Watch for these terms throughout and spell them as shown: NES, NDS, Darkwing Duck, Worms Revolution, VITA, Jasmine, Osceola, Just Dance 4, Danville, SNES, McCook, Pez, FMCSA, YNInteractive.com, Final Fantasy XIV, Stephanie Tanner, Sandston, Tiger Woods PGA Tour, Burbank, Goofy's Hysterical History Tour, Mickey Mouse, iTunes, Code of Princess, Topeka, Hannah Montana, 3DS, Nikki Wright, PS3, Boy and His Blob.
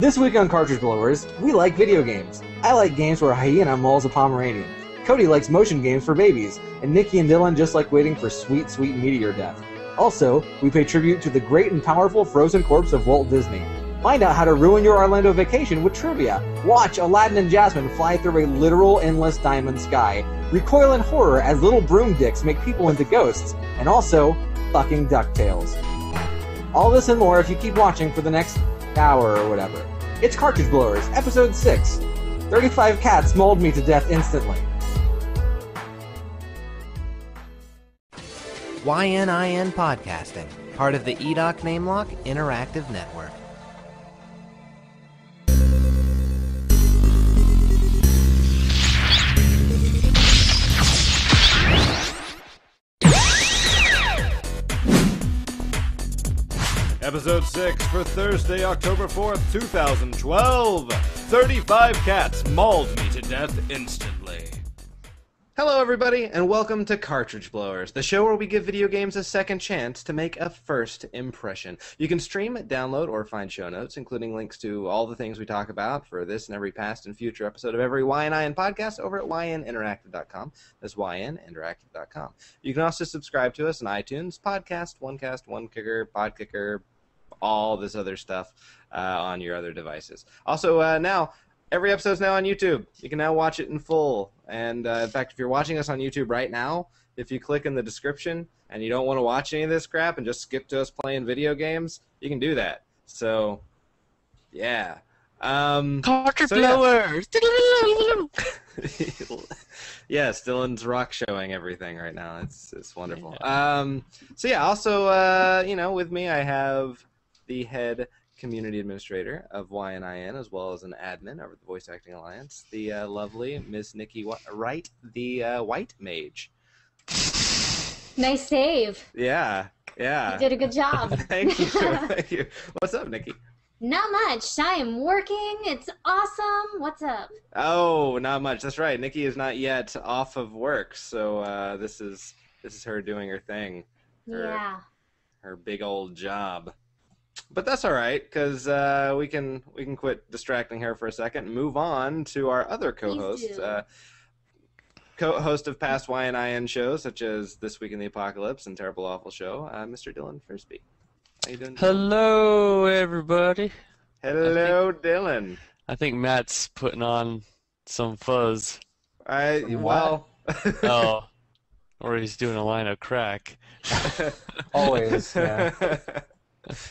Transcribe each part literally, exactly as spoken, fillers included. This week on Cartridge Blowers, we like video games. I like games where a hyena mauls a Pomeranian. Cody likes motion games for babies, and Nikki and Dylan just like waiting for sweet, sweet meteor death. Also, we pay tribute to the great and powerful frozen corpse of Walt Disney. Find out how to ruin your Orlando vacation with trivia. Watch Aladdin and Jasmine fly through a literal endless diamond sky. Recoil in horror as little broomsticks make people into ghosts. And also, fucking DuckTales. All this and more if you keep watching for the next hour or whatever. It's Cartridge Blowers, Episode six. thirty-five cats mauled me to death instantly. Y N I N Podcasting, part of the E D O C NameLock Interactive Network. Episode six for Thursday, October fourth, two thousand twelve. thirty-five cats mauled me to death instantly. Hello, everybody, and welcome to Cartridge Blowers, the show where we give video games a second chance to make a first impression. You can stream, download, or find show notes, including links to all the things we talk about for this and every past and future episode of every Y N I N podcast over at Y N Interactive dot com. That's Y N Interactive dot com. You can also subscribe to us on iTunes, Podcast, OneCast, OneKicker, PodKicker, all this other stuff uh, on your other devices. Also, uh, now, every episode's now on YouTube. You can now watch it in full. And, uh, in fact, if you're watching us on YouTube right now, if you click in the description and you don't want to watch any of this crap and just skip to us playing video games, you can do that. So, yeah. Um, Cartridge so, Blowers! Yeah. Yes, Dylan's rock showing everything right now. It's, it's wonderful. Yeah. Um, so, yeah, also, uh, you know, with me I have the head community administrator of Y N I N, as well as an admin over the Voice Acting Alliance, the uh, lovely Miss Nikki Wright, the uh, White Mage. Nice save. Yeah, yeah. You did a good job. Thank you, thank you. What's up, Nikki? Not much. I am working. It's awesome. What's up? Oh, not much. That's right. Nikki is not yet off of work, so uh, this is this is her doing her thing. Her, yeah. Her big old job. But that's all right, because uh, we can we can quit distracting her for a second and move on to our other co-host, uh, co-host of past Y N I N shows such as This Week in the Apocalypse and Terrible Awful Show, uh, Mister Dylan Frisbee. How you doing, Dylan? Hello, everybody. Hello, I think, Dylan. I think Matt's putting on some fuzz. I well. Oh, or he's doing a line of crack. Always. Yeah.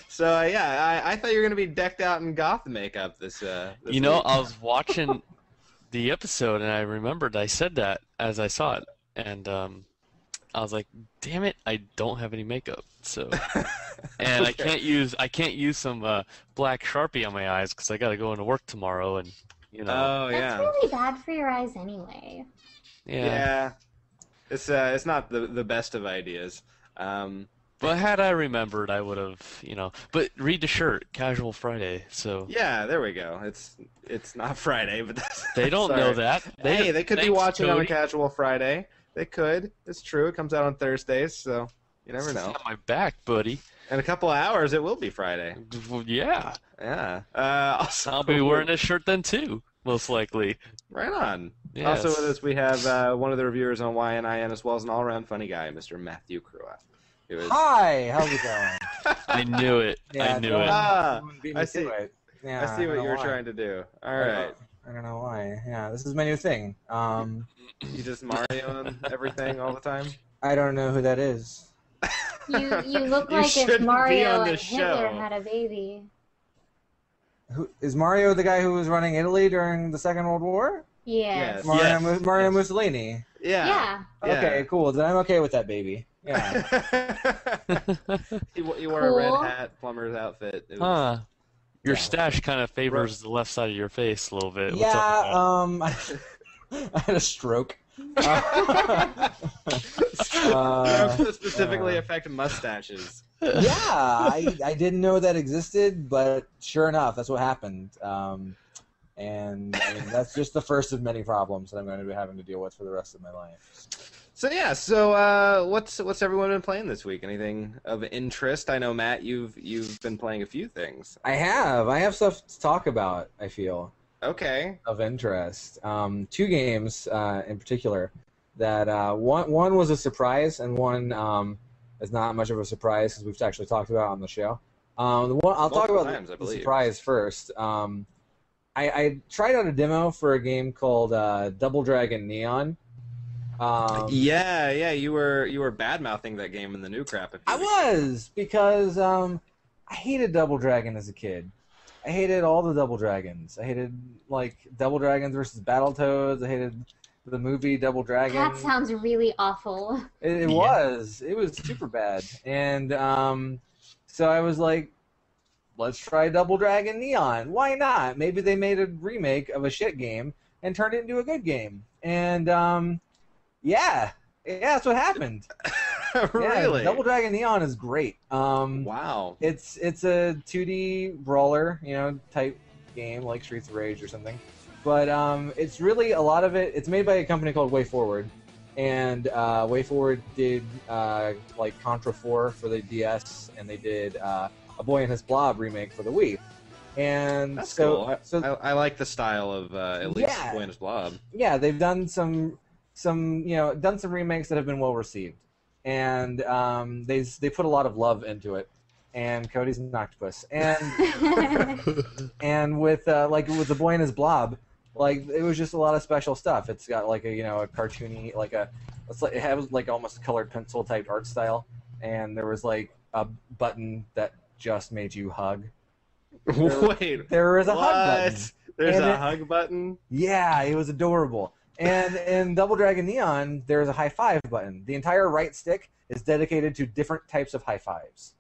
So uh, yeah, I, I thought you were gonna be decked out in goth makeup this. Uh, this you know, week. I was watching the episode and I remembered I said that as I saw it, and um, I was like, "Damn it, I don't have any makeup." So, and okay. I can't use I can't use some uh, black Sharpie on my eyes because I gotta go into work tomorrow, and you know. Oh yeah. That's really bad for your eyes anyway. Yeah. Yeah. It's uh, it's not the the best of ideas. Um. But had I remembered, I would have, you know. But read the shirt, Casual Friday. So yeah, there we go. It's it's not Friday, but that's, they don't sorry. know that. They, hey, they could thanks, be watching Cody. on a Casual Friday. They could. It's true. It comes out on Thursdays, so you never know. It's on my back, buddy. In a couple of hours, it will be Friday. Yeah. Yeah. Uh, also, I'll be wearing this shirt then too, most likely. Right on. Yes. Also with us, we have uh, one of the reviewers on Y N I N, as well as an all-around funny guy, Mister Matthew Kruat. Was... Hi, how's it going? I knew it. Yeah, I knew no, it. Ah, I see. It. Yeah, I see what you were why. trying to do. All I right. Know, I don't know why. Yeah, this is my new thing. Um, you just Mario everything all the time. I don't know who that is. You you look like you if Mario and Hitler had a baby. Who is Mario? The guy who was running Italy during the Second World War? Yes. yes. Mario, yes. Mario yes. Mussolini. Yeah. yeah. Okay. Cool. Then I'm okay with that baby. Yeah. he, he wore cool. a red hat, plumber's outfit. It was, huh. Your yeah. stash kind of favors right. the left side of your face a little bit. Yeah, What's um, I, I had a stroke. Uh, uh, specifically uh, affect mustaches. Yeah, I, I didn't know that existed, but sure enough, that's what happened. Um, and I mean, that's just the first of many problems that I'm going to be having to deal with for the rest of my life. So yeah, so uh, what's what's everyone been playing this week? Anything of interest? I know, Matt, you've you've been playing a few things. I have. I have stuff to talk about, I feel. Okay. Of interest. Um, two games uh, in particular. That uh, one one was a surprise, and one um, is not much of a surprise because we've actually talked about it on the show. Um, the one I'll Multiple talk about times, the, the surprise first. Um, I, I tried out a demo for a game called uh, Double Dragon Neon. Um, yeah, yeah, you were you were bad mouthing that game in the new crap. If you I was because um, I hated Double Dragon as a kid. I hated all the Double Dragons. I hated like Double Dragons versus Battletoads. I hated the movie Double Dragon. That sounds really awful. It, it yeah. was. It was super bad. And um, so I was like, let's try Double Dragon Neon. Why not? Maybe they made a remake of a shit game and turned it into a good game. And um. Yeah, yeah, that's what happened. Really? Yeah, Double Dragon Neon is great. Um, wow. It's it's a two D brawler, you know, type game like Streets of Rage or something. But um, it's really a lot of it. It's made by a company called WayForward, and uh, WayForward did uh, like Contra four for the D S, and they did uh, a Boy and His Blob remake for the Wii. And that's so, cool. I, so I, I like the style of uh, at least yeah, Boy and His Blob. Yeah, they've done some. Some you know done some remakes that have been well received, and um, they they put a lot of love into it. And Cody's an octopus, and and with uh, like with the Boy and His Blob, like it was just a lot of special stuff. It's got like a you know a cartoony like a it's like it has like almost colored pencil type art style, and there was like a button that just made you hug. There, Wait, there is a what? hug button. There's and a it, hug button. Yeah, it was adorable. And in Double Dragon Neon, there's a high five button. The entire right stick is dedicated to different types of high fives.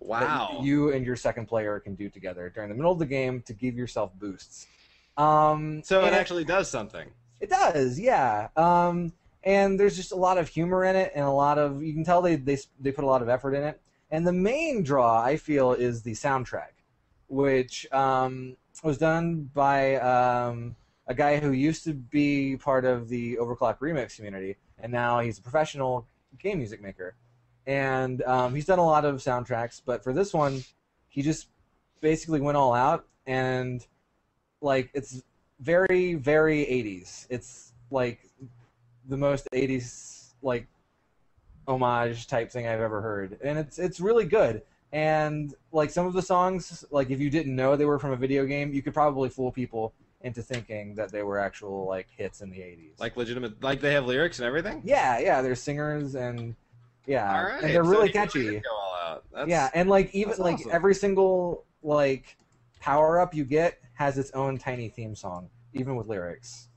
Wow. That you and your second player can do together during the middle of the game to give yourself boosts. Um, so it actually it, does something. It does, yeah. Um, and there's just a lot of humor in it, and a lot of you can tell they they they put a lot of effort in it. And the main draw, I feel, is the soundtrack, which um, was done by. Um, A guy who used to be part of the Overclock remix community, and now he's a professional game music maker. And um, he's done a lot of soundtracks, but for this one, he just basically went all out, and like it's very, very eighties. It's like the most eighties like homage type thing I've ever heard, and it's it's really good. And like some of the songs, like if you didn't know they were from a video game, you could probably fool people into thinking that they were actual like hits in the eighties, like legitimate, like they have lyrics and everything. Yeah, yeah, they're singers and yeah, all right. And they're so really catchy. Go all out. That's, yeah, and like even like awesome. Every single like power up you get has its own tiny theme song, even with lyrics.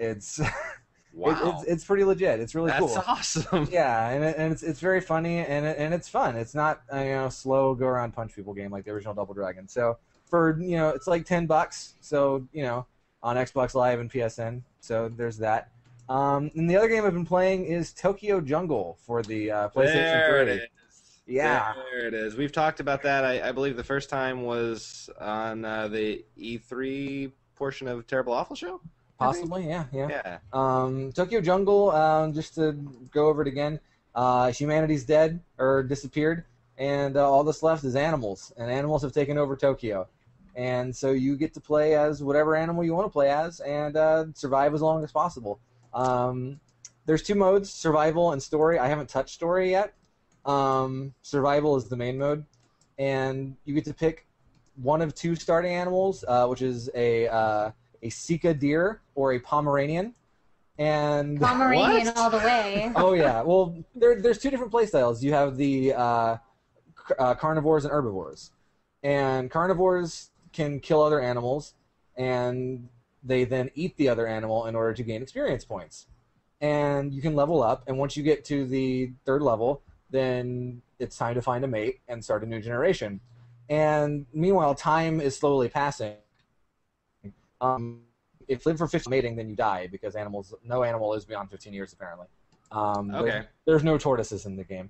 It's wow, it, it's, it's pretty legit. It's really that's cool. That's awesome. Yeah, and it, and it's it's very funny and it, and it's fun. It's not a, you know slow go around punch people game like the original Double Dragon. So. For, you know, it's like ten bucks, so, you know, on Xbox Live and P S N, so there's that. Um, and the other game I've been playing is Tokyo Jungle for the uh, PlayStation there three. There it is. Yeah. There it is. We've talked about that. I, I believe the first time was on uh, the E three portion of Terrible Awful Show? Possibly, yeah, yeah. yeah. Um, Tokyo Jungle, um, just to go over it again, uh, humanity's dead, or disappeared, and uh, all that's left is animals, and animals have taken over Tokyo. And so you get to play as whatever animal you want to play as and uh, survive as long as possible. Um, there's two modes, survival and story. I haven't touched story yet. Um, survival is the main mode. And you get to pick one of two starting animals, uh, which is a, uh, a Sika deer or a Pomeranian. And Pomeranian what? all the way. Oh, yeah. Well, there, there's two different play styles. You have the uh, uh, carnivores and herbivores. And carnivores can kill other animals, and they then eat the other animal in order to gain experience points. And you can level up, and once you get to the third level, then it's time to find a mate and start a new generation. And meanwhile, time is slowly passing. Um, if you live for fifteen years mating, then you die, because animals, no animal is beyond fifteen years, apparently. Um, okay. There's, there's no tortoises in the game.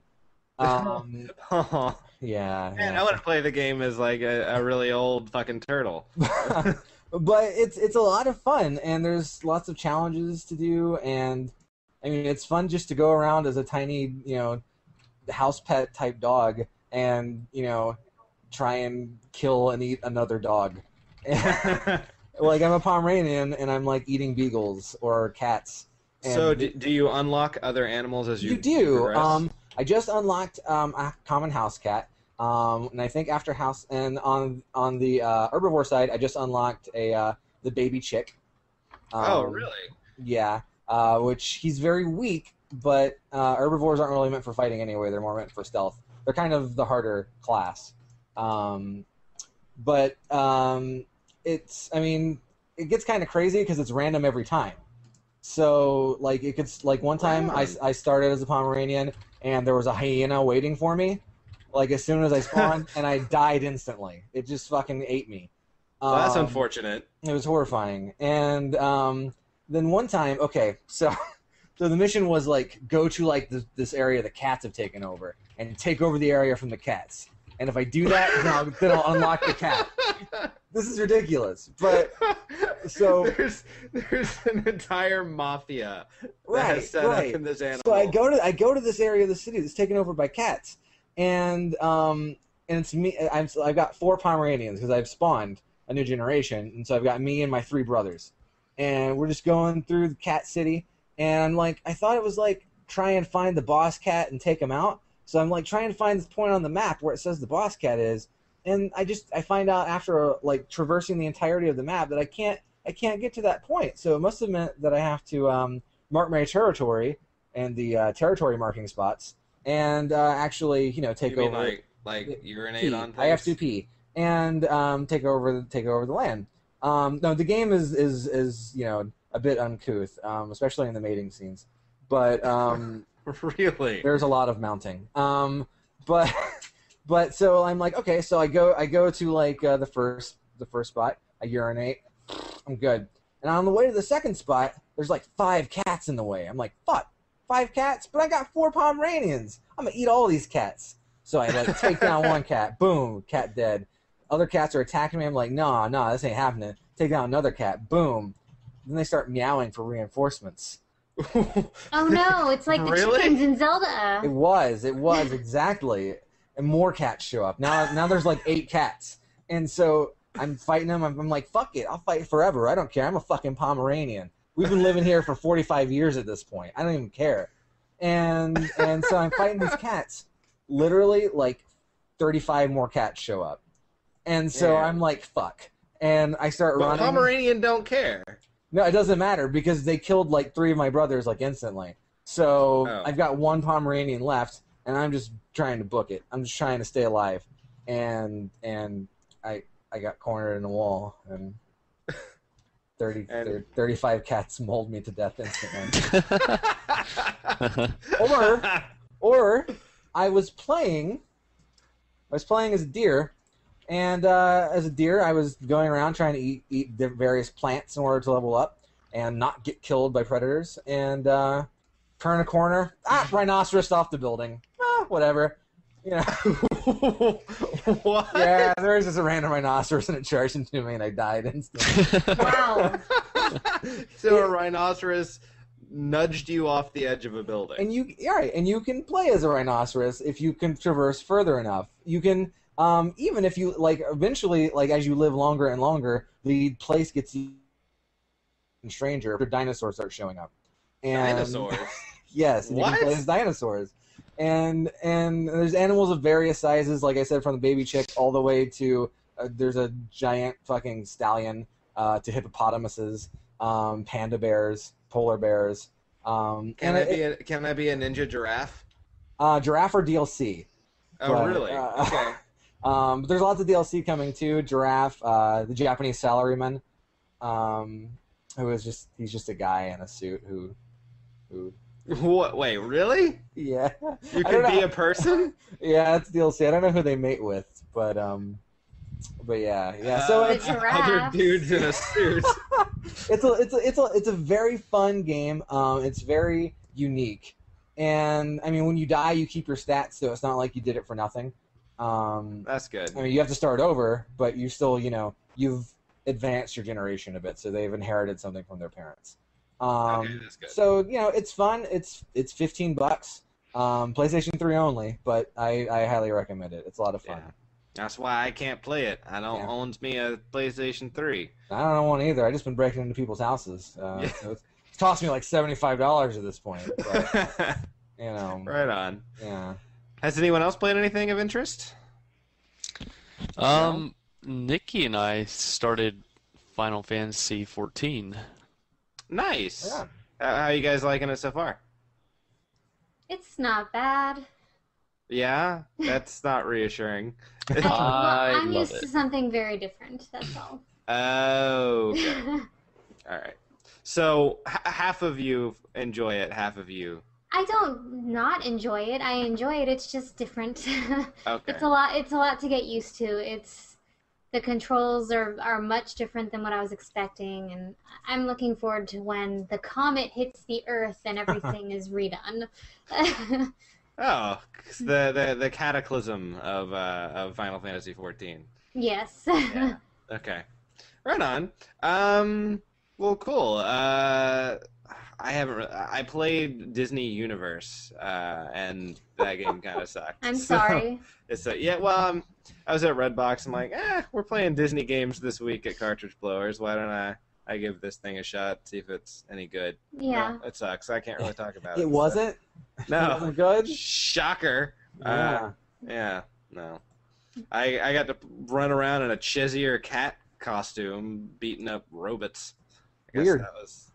Um, oh. yeah, Man, yeah. I want to play the game as like a, a really old fucking turtle. But it's it's a lot of fun, and there's lots of challenges to do, and I mean, it's fun just to go around as a tiny, you know, house pet type dog and, you know, try and kill and eat another dog. Like, I'm a Pomeranian, and I'm, like, eating beagles or cats. And so do, do you unlock other animals as you You do. Progress? Um, I just unlocked um, a common house cat, um, and I think after house... And on on the uh, herbivore side, I just unlocked a uh, the baby chick. Um, oh, really? Yeah, uh, which he's very weak, but uh, herbivores aren't really meant for fighting anyway. They're more meant for stealth. They're kind of the harder class. Um, but... Um, It's, I mean, it gets kind of crazy because it's random every time. So, like, it could, like, one time I, I started as a Pomeranian and there was a hyena waiting for me, like, as soon as I spawned, and I died instantly. It just fucking ate me. Um, well, that's unfortunate. It was horrifying. And um, then one time, okay, so, so the mission was, like, go to, like, this, this area the cats have taken over and take over the area from the cats. And if I do that, then I'll, then I'll unlock the cat. This is ridiculous, but so there's there's an entire mafia that right, has set right. up in this animal. So I go to I go to this area of the city that's taken over by cats, and um and it's me. I'm I've got four Pomeranians because I've spawned a new generation, and so I've got me and my three brothers, and we're just going through the cat city, and I'm like I thought it was like try and find the boss cat and take him out. So I'm like trying to find this point on the map where it says the boss cat is, and I just I find out after like traversing the entirety of the map that I can't I can't get to that point. So it must have meant that I have to um, mark my territory and the uh, territory marking spots and uh, actually you know take you mean over like like urinate on things? I have to pee and um, take over take over the land. Um, no, the game is is is you know a bit uncouth, um, especially in the mating scenes, but. Um, Really? There's a lot of mounting. Um, but but so I'm like, okay, so I go I go to like uh, the first the first spot. I urinate. I'm good. And on the way to the second spot, there's like five cats in the way. I'm like, fuck, five cats, but I got four Pomeranians. I'm gonna eat all these cats. So I like take down one cat. Boom, cat dead. Other cats are attacking me. I'm like, nah, nah, this ain't happening. Take down another cat. Boom. Then they start meowing for reinforcements. Oh no, it's like the really? chickens in Zelda. It was, it was, exactly. And more cats show up. Now now there's like eight cats. And so I'm fighting them. I'm, I'm like, fuck it, I'll fight forever. I don't care. I'm a fucking Pomeranian. We've been living here for forty-five years at this point. I don't even care. And and so I'm fighting these cats. Literally, like, thirty-five more cats show up. And so yeah. I'm like, fuck. And I start but running. Pomeranian don't care. No, it doesn't matter because they killed like three of my brothers like instantly. So oh. I've got one Pomeranian left, and I'm just trying to book it. I'm just trying to stay alive, and and I I got cornered in a wall, and thirty, and thirty thirty-five cats mauled me to death instantly. or or I was playing, I was playing as a deer. And uh, as a deer, I was going around trying to eat, eat the various plants in order to level up and not get killed by predators. And uh, turn a corner, ah, rhinoceros off the building. Ah, whatever. You know. What? Yeah, there was just a random rhinoceros and it charged into me and I died instantly. Wow. So a rhinoceros nudged you off the edge of a building. And you, all right, and you can play as a rhinoceros if you can traverse further enough. You can... Um, even if you, like, eventually, like, as you live longer and longer, the place gets even stranger after dinosaurs start showing up. And, dinosaurs? Yes, and what? You can play as dinosaurs. And, and there's animals of various sizes, like I said, from the baby chick all the way to, uh, there's a giant fucking stallion, uh, to hippopotamuses, um, panda bears, polar bears. Um, can, I it, be a, can I be a ninja giraffe? Uh, giraffe or D L C. Oh, but, really? Uh, okay. Um, but there's lots of D L C coming too. Giraffe, uh, the Japanese salaryman, um, who is just—he's just a guy in a suit who, who. What? Wait, really? Yeah. You could be a person. Yeah, it's D L C. I don't know who they mate with, but um, but yeah, yeah. So uh, it's other dudes in a suit. it's a, it's a, it's a, it's a very fun game. Um, it's very unique, and I mean, when you die, you keep your stats, so it's not like you did it for nothing. Um, That's good. I mean, you have to start over, but you still, you know, you've advanced your generation a bit, so they've inherited something from their parents. Um, okay, that's good. So you know, it's fun. It's it's fifteen bucks. Um, PlayStation three only, but I, I highly recommend it. It's a lot of fun. Yeah. That's why I can't play it. I don't yeah. owns me a PlayStation three. I don't want either. I've just been breaking into people's houses. Uh, yeah. so it's, it's cost me like seventy-five dollars at this point. But, you know. Right on. Yeah. Has anyone else played anything of interest? Um, no? Nikki and I started Final Fantasy fourteen. Nice. Yeah. How, how are you guys liking it so far? It's not bad. Yeah, that's not reassuring. I, well, I'm used it. to something very different. That's all. Oh. Okay. All right. So h half of you enjoy it. Half of you. I don't not enjoy it. I enjoy it. It's just different. Okay. It's a lot. It's a lot to get used to. It's the controls are are much different than what I was expecting, and I'm looking forward to when the comet hits the Earth and everything is redone. Oh, the, the the cataclysm of uh, of Final Fantasy fourteen. Yes. Yeah. Okay. Right on. Um. Well, cool. Uh, I haven't. I played Disney Universe, uh, and that game kind of sucked. I'm so, sorry. It's a, yeah. Well, um, I was at Redbox. I'm like, eh, we're playing Disney games this week at Cartridge Blowers. Why don't I? I give this thing a shot, see if it's any good. Yeah. No, it sucks. I can't really talk about it. It wasn't? No. It wasn't good? Shocker. Yeah. Uh, yeah. No. I, I got to run around in a Cheshire cat costume beating up robots. I guess weird. That was,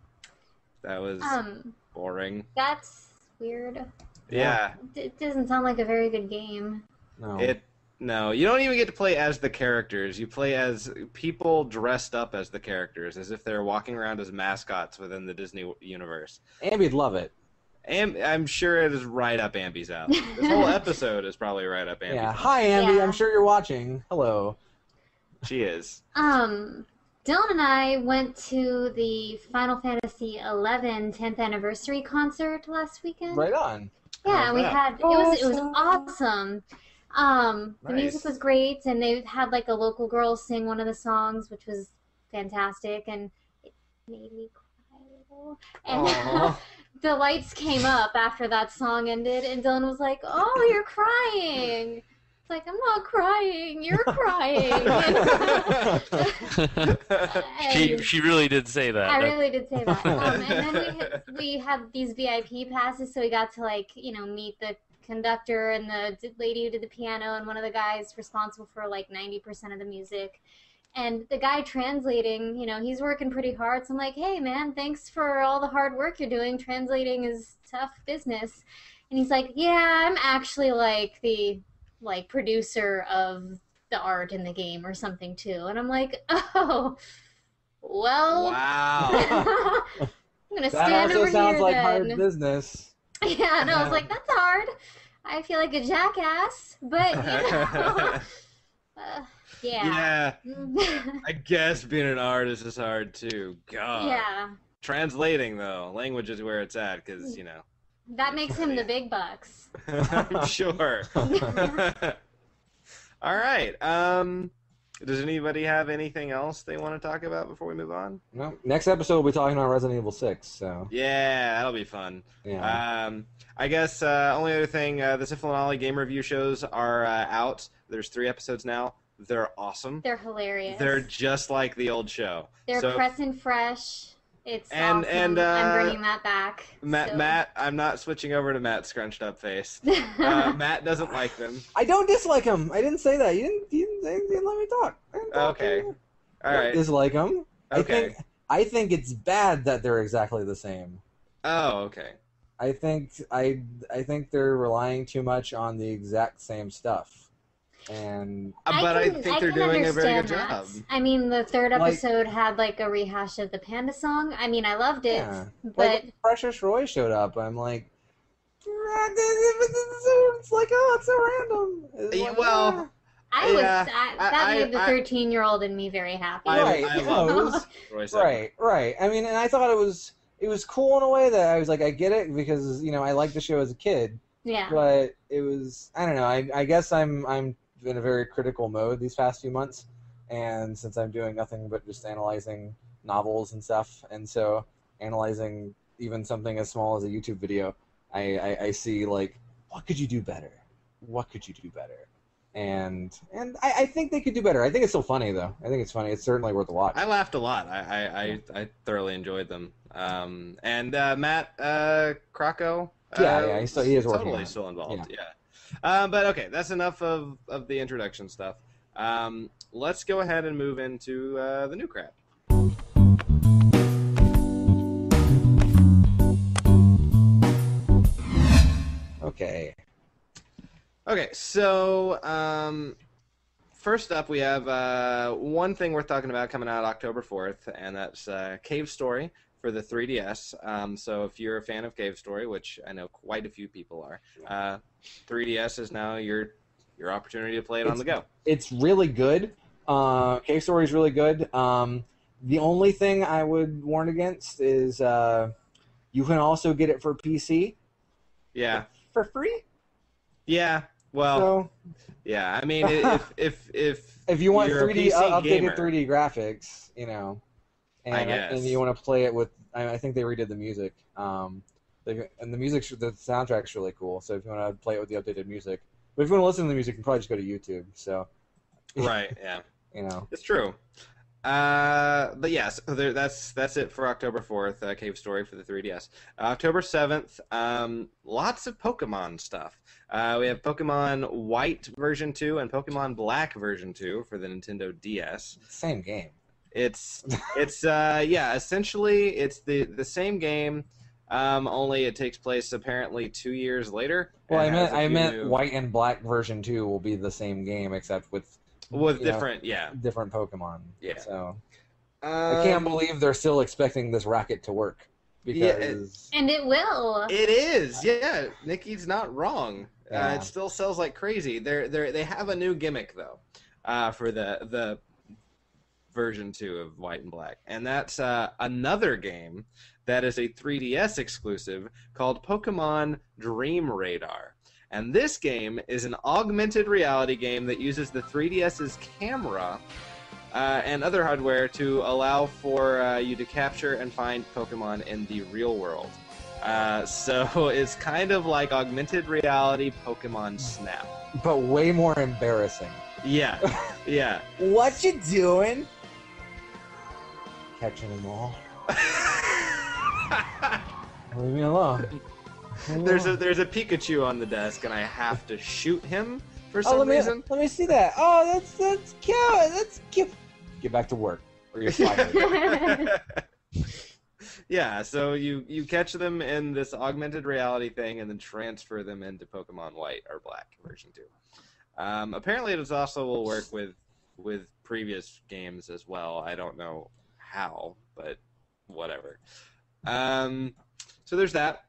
that was um, boring. That's weird. Yeah. It doesn't sound like a very good game. No. It No, you don't even get to play as the characters. You play as people dressed up as the characters, as if they're walking around as mascots within the Disney universe. Ambi'd love it. Am I'm sure it is right up Ambi's alley. This whole episode is probably right up Ambi's yeah. alley. Hi, Ambi. Yeah. I'm sure you're watching. Hello. She is. Um, Dylan and I went to the Final Fantasy eleven tenth anniversary concert last weekend. Right on. Yeah, and we had awesome. it was it was awesome. Um, the nice. music was great, and they had like a local girl sing one of the songs, which was fantastic, and it made me cry a little. And the lights came up after that song ended, and Dylan was like, "Oh, you're crying." It's like, I'm not crying. You're crying. she she really did say that. I really did say that. Um, and then we had, we had these V I P passes, so we got to like you know meet the conductor and the lady who did the piano and one of the guys responsible for like ninety percent of the music, and the guy translating, you know, he's working pretty hard, so I'm like, hey man, thanks for all the hard work you're doing, translating is tough business. And he's like, yeah, I'm actually like the like producer of the art in the game or something too. And I'm like, oh, well, wow. I'm gonna stand that also over sounds here like then. Hard business. Yeah, and I was like, that's hard. I feel like a jackass, but, you know, uh, yeah. Yeah, I guess being an artist is hard, too. God. Yeah. Translating, though. Language is where it's at, because, you know. That makes him the big bucks. I'm sure. All right. Um, does anybody have anything else they want to talk about before we move on? No. Next episode we'll be talking about Resident Evil six. So. Yeah, that'll be fun. Yeah. Um, I guess uh, only other thing, uh, the Syphil and Ollie game review shows are uh, out. There's three episodes now. They're awesome. They're hilarious. They're just like the old show. They're so, pressing fresh. It's and, awesome. And, uh, I'm bringing that back. Matt, so. Matt, I'm not switching over to Matt's scrunched up face. Uh, Matt doesn't like them. I don't dislike him. I didn't say that. You didn't, you didn't, you didn't let me talk. I didn't talk okay. All I right. dislike him. Okay. I think, I think it's bad that they're exactly the same. Oh, okay. I think I I think they're relying too much on the exact same stuff. And I but can, I think I they're doing a very good that. job. I mean, the third episode like, had like a rehash of the Panda song. I mean, I loved it, yeah. but like, Precious Roy showed up. I'm like, it's like, oh, it's so random. It's like, well, yeah. I was yeah, I, that I, made the thirteen-year-old in me very happy. I, right, I love Roy's right, right. I mean, and I thought it was it was cool in a way that I was like, I get it because you know I liked the show as a kid. Yeah. But it was I don't know. I I guess I'm I'm. in a very critical mode these past few months, and since I'm doing nothing but just analyzing novels and stuff, and so analyzing even something as small as a YouTube video, I, I, I see, like, what could you do better? What could you do better? And and I, I think they could do better. I think it's still funny, though. I think it's funny. It's certainly worth a watch. I laughed a lot. I I, I, I thoroughly enjoyed them. Um, and uh, Matt uh, Crocco? Yeah, uh, yeah, he, still, he is working totally still involved, yeah. yeah. Uh, but, okay, that's enough of, of the introduction stuff. Um, let's go ahead and move into uh, the new crap. Okay. Okay, so um, first up we have uh, one thing worth talking about coming out October fourth, and that's uh, Cave Story for the three D S. Um, so if you're a fan of Cave Story, which I know quite a few people are, uh, three D S is now your your opportunity to play it it's, on the go. It's really good. Uh, Cave Story is really good. Um, the only thing I would warn against is uh, you can also get it for P C. Yeah. For free? Yeah. Well, so, yeah. I mean, if if if if you want three D updated gamer, three D graphics, you know, and I guess. and you want to play it with, I think they redid the music. Um, they, and the music, the soundtrack's really cool. So if you want to play it with the updated music, but if you want to listen to the music, you can probably just go to YouTube. So. Right. Yeah. You know. It's true. Uh, but yes, yeah, so there, that's that's it for October fourth, uh, Cave Story for the three D S. Uh, October seventh, um, lots of Pokemon stuff. Uh, we have Pokemon White Version Two and Pokemon Black Version Two for the Nintendo D S. Same game. It's it's uh, yeah, essentially it's the the same game, um, only it takes place apparently two years later. Well, I meant I meant new... White and Black Version Two will be the same game except with. With different, know, yeah. Different Pokemon. Yeah. So um, I can't believe they're still expecting this racket to work. Because yeah, it, and it will. It is, yeah. Nikki's not wrong. Yeah. Uh, it still sells like crazy. They're they they have a new gimmick though, uh, for the the version two of White and Black, and that's uh, another game that is a three D S exclusive called Pokemon Dream Radar. And this game is an augmented reality game that uses the three D S's camera uh, and other hardware to allow for uh, you to capture and find Pokemon in the real world. Uh, so it's kind of like augmented reality Pokemon Snap. But way more embarrassing. Yeah, yeah. What you doing? Catching them all. Leave me alone. There's a there's a Pikachu on the desk, and I have to shoot him for some oh, let me, reason. Let me see that. Oh, that's that's cute. That's cute. Get back to work, or you're fired. Yeah. So you you catch them in this augmented reality thing, and then transfer them into Pokemon White or Black version two. Um, apparently, it also will work with with previous games as well. I don't know how, but whatever. Um, so there's that.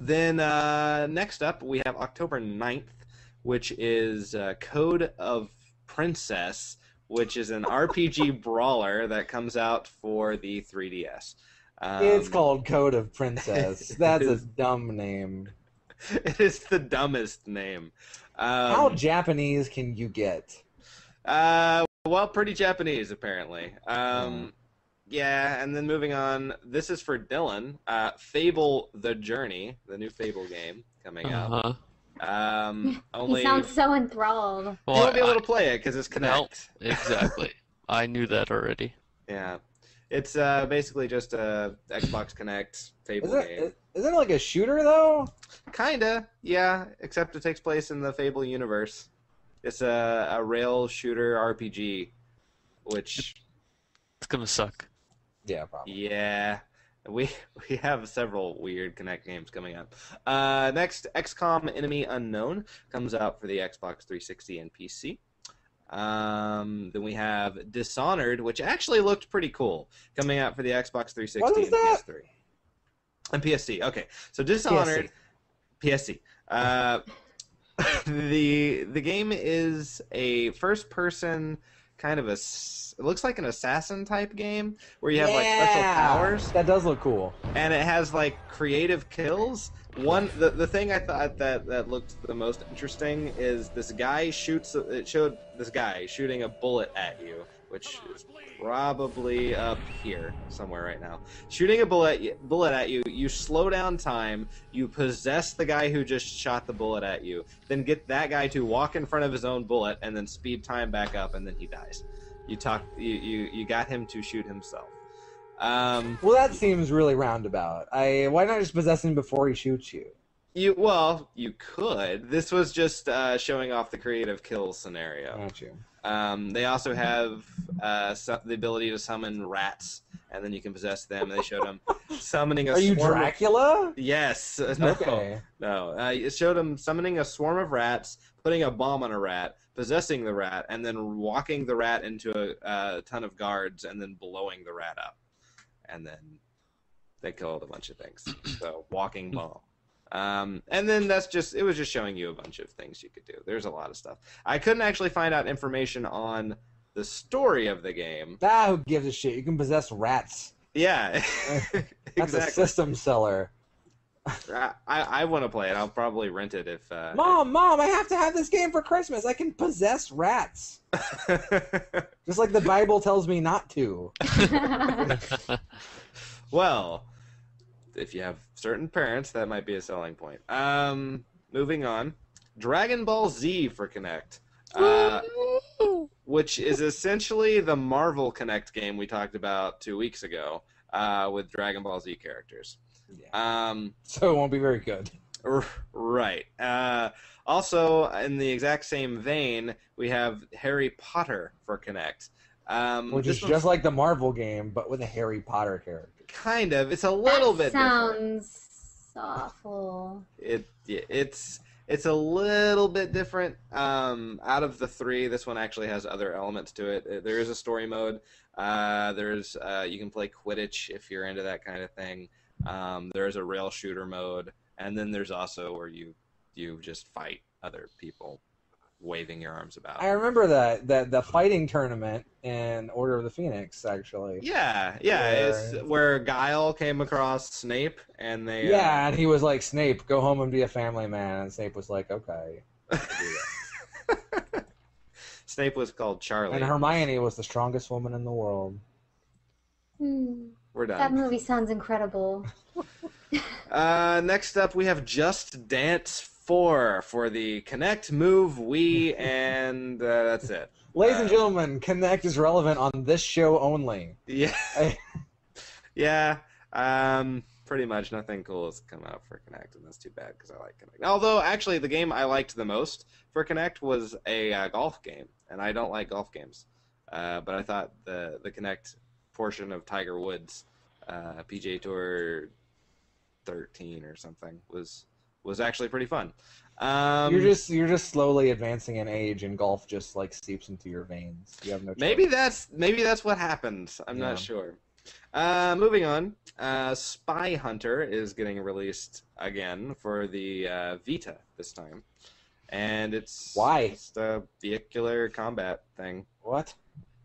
Then uh, next up, we have October ninth, which is uh, Code of Princess, which is an R P G brawler that comes out for the three D S. Um, it's called Code of Princess. That's is, a dumb name. It is the dumbest name. Um, How Japanese can you get? Uh, well, pretty Japanese, apparently. Um, mm. Yeah, and then moving on, this is for Dylan. Uh, Fable the Journey, the new Fable game coming uh-huh. out. Um, only... He sounds so enthralled. Well, you won't be able I... to play it because it's Kinect. No, exactly. I knew that already. Yeah. It's uh, basically just a Xbox Kinect Fable is it, game. Is it like a shooter, though? Kinda, yeah, except it takes place in the Fable universe. It's a, a rail shooter R P G, which... It's gonna suck. Yeah, probably. Yeah, we we have several weird Kinect games coming up. Uh, next, X COM: Enemy Unknown comes out for the Xbox three sixty and P C. Um, then we have Dishonored, which actually looked pretty cool, coming out for the Xbox three sixty what is and that? P S three and P S C. Okay, so Dishonored, P S C. Uh, the the game is a first-person kind of a. It looks like an assassin type game where you have yeah, like special powers. That does look cool. And it has like creative kills. One the the thing I thought that that looked the most interesting is this guy shoots. It showed this guy shooting a bullet at you which is probably up here somewhere right now. Shooting a bullet bullet at you, you slow down time, you possess the guy who just shot the bullet at you, then get that guy to walk in front of his own bullet, and then speed time back up, and then he dies. You talk, you, you, you got him to shoot himself. Um, well, that seems really roundabout. I why not just possess him before he shoots you? You well, you could. This was just uh, showing off the creative kill scenario. Got you. Um, they also have uh, su the ability to summon rats, and then you can possess them. They showed them summoning a Are swarm. Are you Dracula? Of... Yes. No. Okay. No. Uh, it showed them summoning a swarm of rats, putting a bomb on a rat, possessing the rat, and then walking the rat into a, a ton of guards, and then blowing the rat up, and then they killed a bunch of things. So walking bomb. Um, and then that's just, it was just showing you a bunch of things you could do. There's a lot of stuff. I couldn't actually find out information on the story of the game. Ah, who gives a shit? You can possess rats. Yeah. That's exactly. A system seller. I, I, I want to play it. I'll probably rent it if... Uh, Mom, if... Mom, I have to have this game for Christmas. I can possess rats. Just like the Bible tells me not to. Well... if you have certain parents, that might be a selling point. Um, moving on. Dragon Ball Z for Kinect. Uh, which is essentially the Marvel Kinect game we talked about two weeks ago uh, with Dragon Ball Z characters. Yeah. Um, so it won't be very good. Right. Uh, also, in the exact same vein, we have Harry Potter for Kinect. Um, Which is just like the Marvel game, but with a Harry Potter character. Kind of. It's a little that bit sounds different. Awful. It it's it's a little bit different. Um, out of the three, this one actually has other elements to it. There is a story mode. Uh, there's uh, you can play Quidditch if you're into that kind of thing. Um, there's a rail shooter mode, and then there's also where you you just fight other people, waving your arms about. I remember that that the fighting tournament in Order of the Phoenix, actually. Yeah, yeah, where, it's where Guile came across Snape, and they. Yeah, uh, and he was like, "Snape, go home and be a family man." And Snape was like, "Okay." Do that. Snape was called Charlie. And Hermione was the strongest woman in the world. Hmm. We're done. That movie sounds incredible. uh, next up, we have Just Dance Four for the Kinect, Move, Wii, and uh, that's it. Ladies uh, and gentlemen, Kinect is relevant on this show only. Yeah, yeah. Um, pretty much nothing cool has come out for Kinect, and that's too bad because I like Kinect. Although, actually, the game I liked the most for Kinect was a uh, golf game, and I don't like golf games. Uh, but I thought the the Kinect portion of Tiger Woods, uh, P G A Tour thirteen or something was. was actually pretty fun. Um, you're just you're just slowly advancing in age, and golf just like seeps into your veins. You have no choice. Maybe that's maybe that's what happens. I'm yeah. not sure. Uh, moving on, uh, Spy Hunter is getting released again for the uh, Vita this time, and it's why just a vehicular combat thing. What?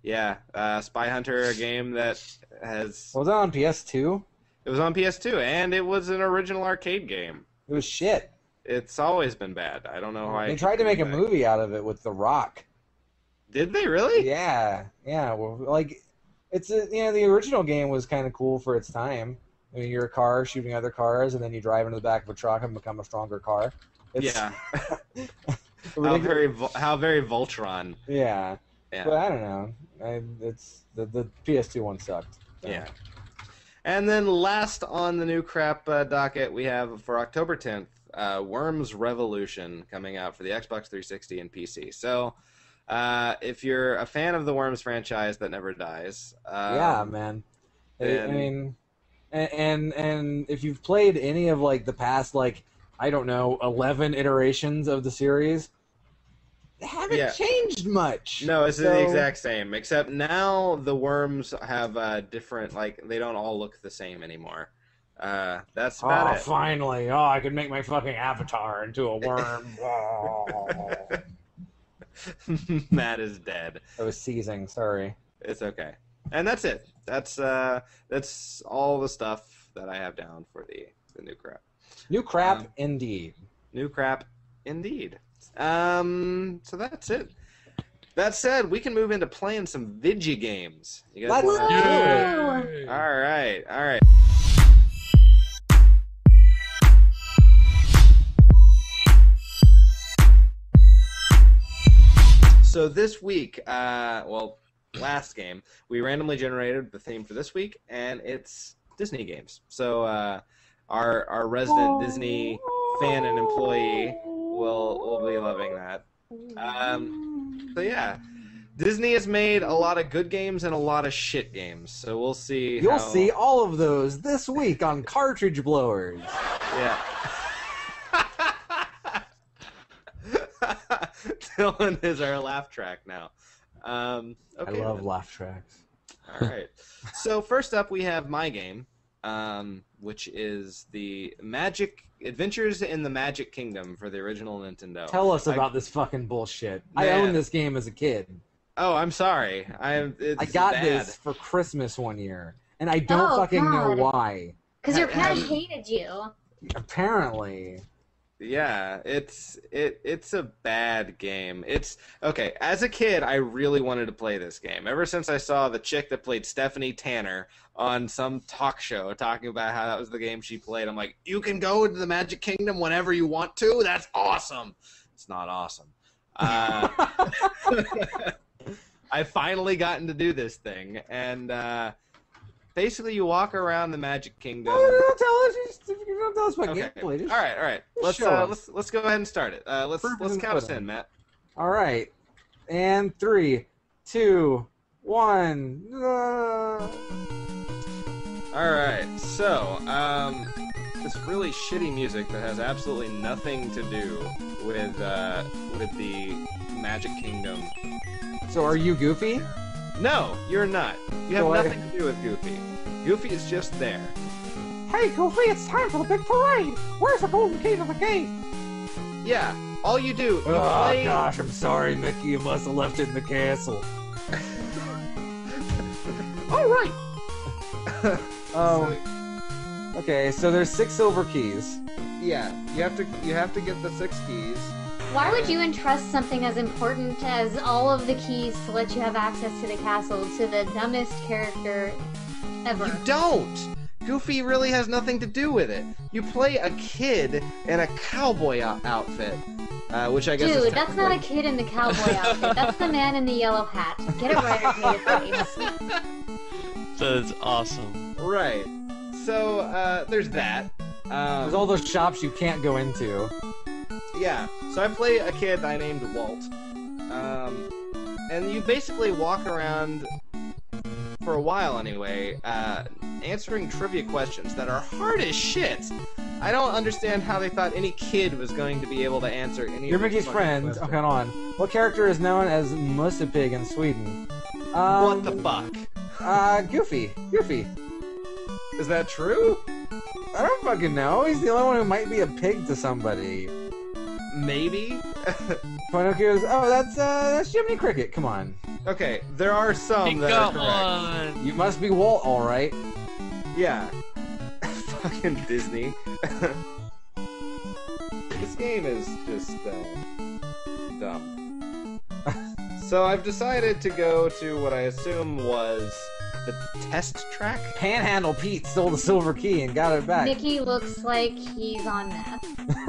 Yeah, uh, Spy Hunter, a game that has was that on P S two? It was on P S two, and it was an original arcade game. It was shit. It's always been bad. I don't know why. They tried to make a movie out of it with The Rock. Did they really? Yeah, yeah. Well, like, it's a, you know, the original game was kind of cool for its time. I mean, you're a car shooting other cars, and then you drive into the back of a truck and become a stronger car. It's yeah. how very how very Voltron. Yeah. Yeah. But I don't know. I, it's the the P S two one sucked. So. Yeah. And then last on the new crap uh, docket, we have for October tenth, uh, Worms Revolution coming out for the Xbox three sixty and P C. So uh, if you're a fan of the Worms franchise that never dies... Um, yeah, man. Then... I mean, and, and if you've played any of like the past, like, I don't know, eleven iterations of the series... They haven't yeah. changed much. No, it's so... the exact same, except now the worms have uh, different, like, they don't all look the same anymore. Uh, that's about oh, it. Finally. Oh, I could make my fucking avatar into a worm. Oh. Matt is dead. I was seizing, sorry. It's okay. And that's it. That's uh, that's all the stuff that I have down for the, the new crap. New crap, um, indeed. New crap, indeed. Um, so that's it. That said, we can move into playing some video games. You guys Let's wanna... do it. All right, all right. So this week, uh, well, last game, we randomly generated the theme for this week, and it's Disney games. So uh, our our resident Disney fan and employee will will be loving that. Um, so yeah, Disney has made a lot of good games and a lot of shit games. So we'll see. You'll how... see all of those this week on Cartridge Blowers. Yeah. Dylan is our laugh track now. Um, okay, I love then. laugh tracks. All right. So first up, we have my game, um, which is the Magic Adventures in the Magic Kingdom for the original Nintendo. Tell us about I, this fucking bullshit. Man. I owned this game as a kid. Oh, I'm sorry. I I got bad. this for Christmas one year, and I don't oh, fucking God. know why. Because your dad hated you. Apparently. Yeah, it's it it's a bad game. It's okay. As a kid, I really wanted to play this game. Ever since I saw the chick that played Stephanie Tanner on some talk show talking about how that was the game she played, I'm like, you can go to the Magic Kingdom whenever you want to. That's awesome. It's not awesome. Uh, I finally gotten to do this thing, and uh, basically, you walk around the Magic Kingdom. No, no, no, tell us. Just, you don't tell us what okay. gameplay it is. All right, all right. Let's uh, let's let's go ahead and start it. Uh, let's Perfect let's count us in, Matt. All right, and three, two, one. Uh... All right. So, um, this really shitty music that has absolutely nothing to do with uh, with the Magic Kingdom. So, are you Goofy? No, you're not. You have so nothing I... to do with Goofy. Goofy is just there. Hey, Goofy, it's time for the big parade! Where's the golden key to the gate? Yeah, all you do... You oh, play... gosh, I'm sorry, Mickey. You must have left it in the castle. all right! um, okay, so there's six silver keys. Yeah, you have to you have to get the six keys. Why would you entrust something as important as all of the keys to let you have access to the castle to the dumbest character ever? You don't! Goofy really has nothing to do with it. You play a kid in a cowboy outfit, uh, which I guess Dude, is that's not a kid in the cowboy outfit. That's the man in the yellow hat. Get it right or pay the price. That's awesome. Right. So, uh, there's that. Um, there's all those shops you can't go into. Yeah, so I play a kid I named Walt, um, and you basically walk around, for a while anyway, uh, answering trivia questions that are hard as shit. I don't understand how they thought any kid was going to be able to answer any You're of Mickey's friend, questions. Oh, come on. What character is known as Mussepig in Sweden? Um, what the fuck? Uh, Goofy. Goofy. Is that true? I don't fucking know. He's the only one who might be a pig to somebody. Maybe. Pinocchio's. Oh, that's uh, that's Jiminy Cricket. Come on. Okay, there are some hey, that are correct. On. You must be Walt, all right. Yeah. Fucking Disney. This game is just uh, dumb. So I've decided to go to what I assume was the test track. Panhandle Pete stole the silver key and got it back. Mickey looks like he's on meth.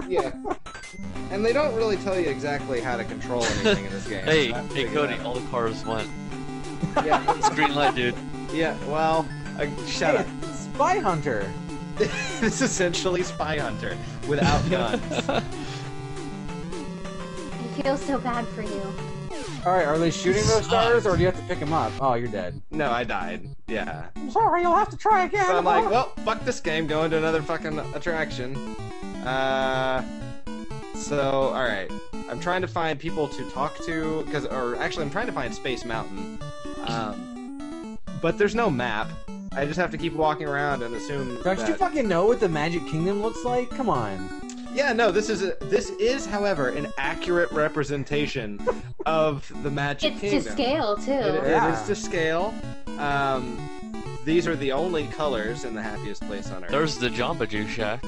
Yeah. And they don't really tell you exactly how to control anything in this game. hey, so hey Cody, all the cars went. Yeah, it's green light, dude. Yeah, well, uh, shut hey, up. Spy Hunter. It's essentially Spy Hunter without guns. I feel so bad for you. All right, are they shooting those stars, or do you have to pick them up? Oh, you're dead. No, I died. Yeah. I'm sorry, you'll have to try again. So I'm like, well, fuck this game. Going to another fucking attraction. Uh. So, alright, I'm trying to find people to talk to, cause, or actually I'm trying to find Space Mountain, um, but there's no map. I just have to keep walking around and assume Don't that... you fucking know what the Magic Kingdom looks like? Come on. Yeah, no, this is, a, this is, however, an accurate representation of the Magic it's Kingdom. It's to scale, too. It, it yeah. is to scale. Um, These are the only colors in the happiest place on earth. There's the Jamba Juice shack.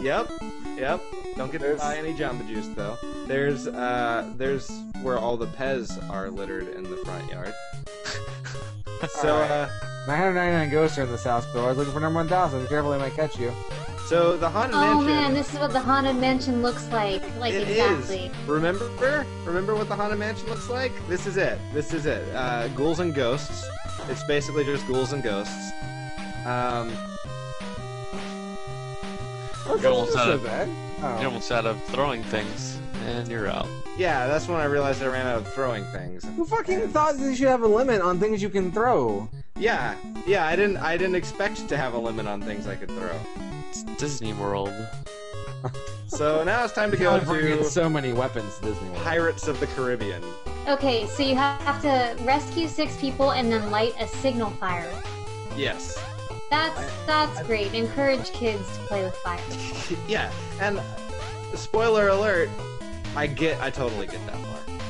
Yep, yep. Don't get to buy any Jamba Juice though. There's uh, there's where all the Pez are littered in the front yard. So right. uh, nine hundred ninety-nine ghosts are in this house, though. I was looking for number one thousand. Be careful, they might catch you. So the haunted mansion. Oh man, this is what the haunted mansion looks like. Like it exactly. Is. Remember, remember what the haunted mansion looks like? This is it. This is it. Uh, ghouls and ghosts. It's basically just ghouls and ghosts. Um. You almost, out of, oh. you almost out of throwing things, and you're out. Yeah, that's when I realized I ran out of throwing things. Who fucking and... thought that you should have a limit on things you can throw? Yeah, yeah, I didn't. I didn't expect to have a limit on things I could throw. It's Disney World. So now it's time to go to so many weapons. Disney World. Pirates of the Caribbean. Okay, so you have to rescue six people and then light a signal fire. Yes. That's that's great. Encourage kids to play with fire. Yeah, and spoiler alert, I get, I totally get that part.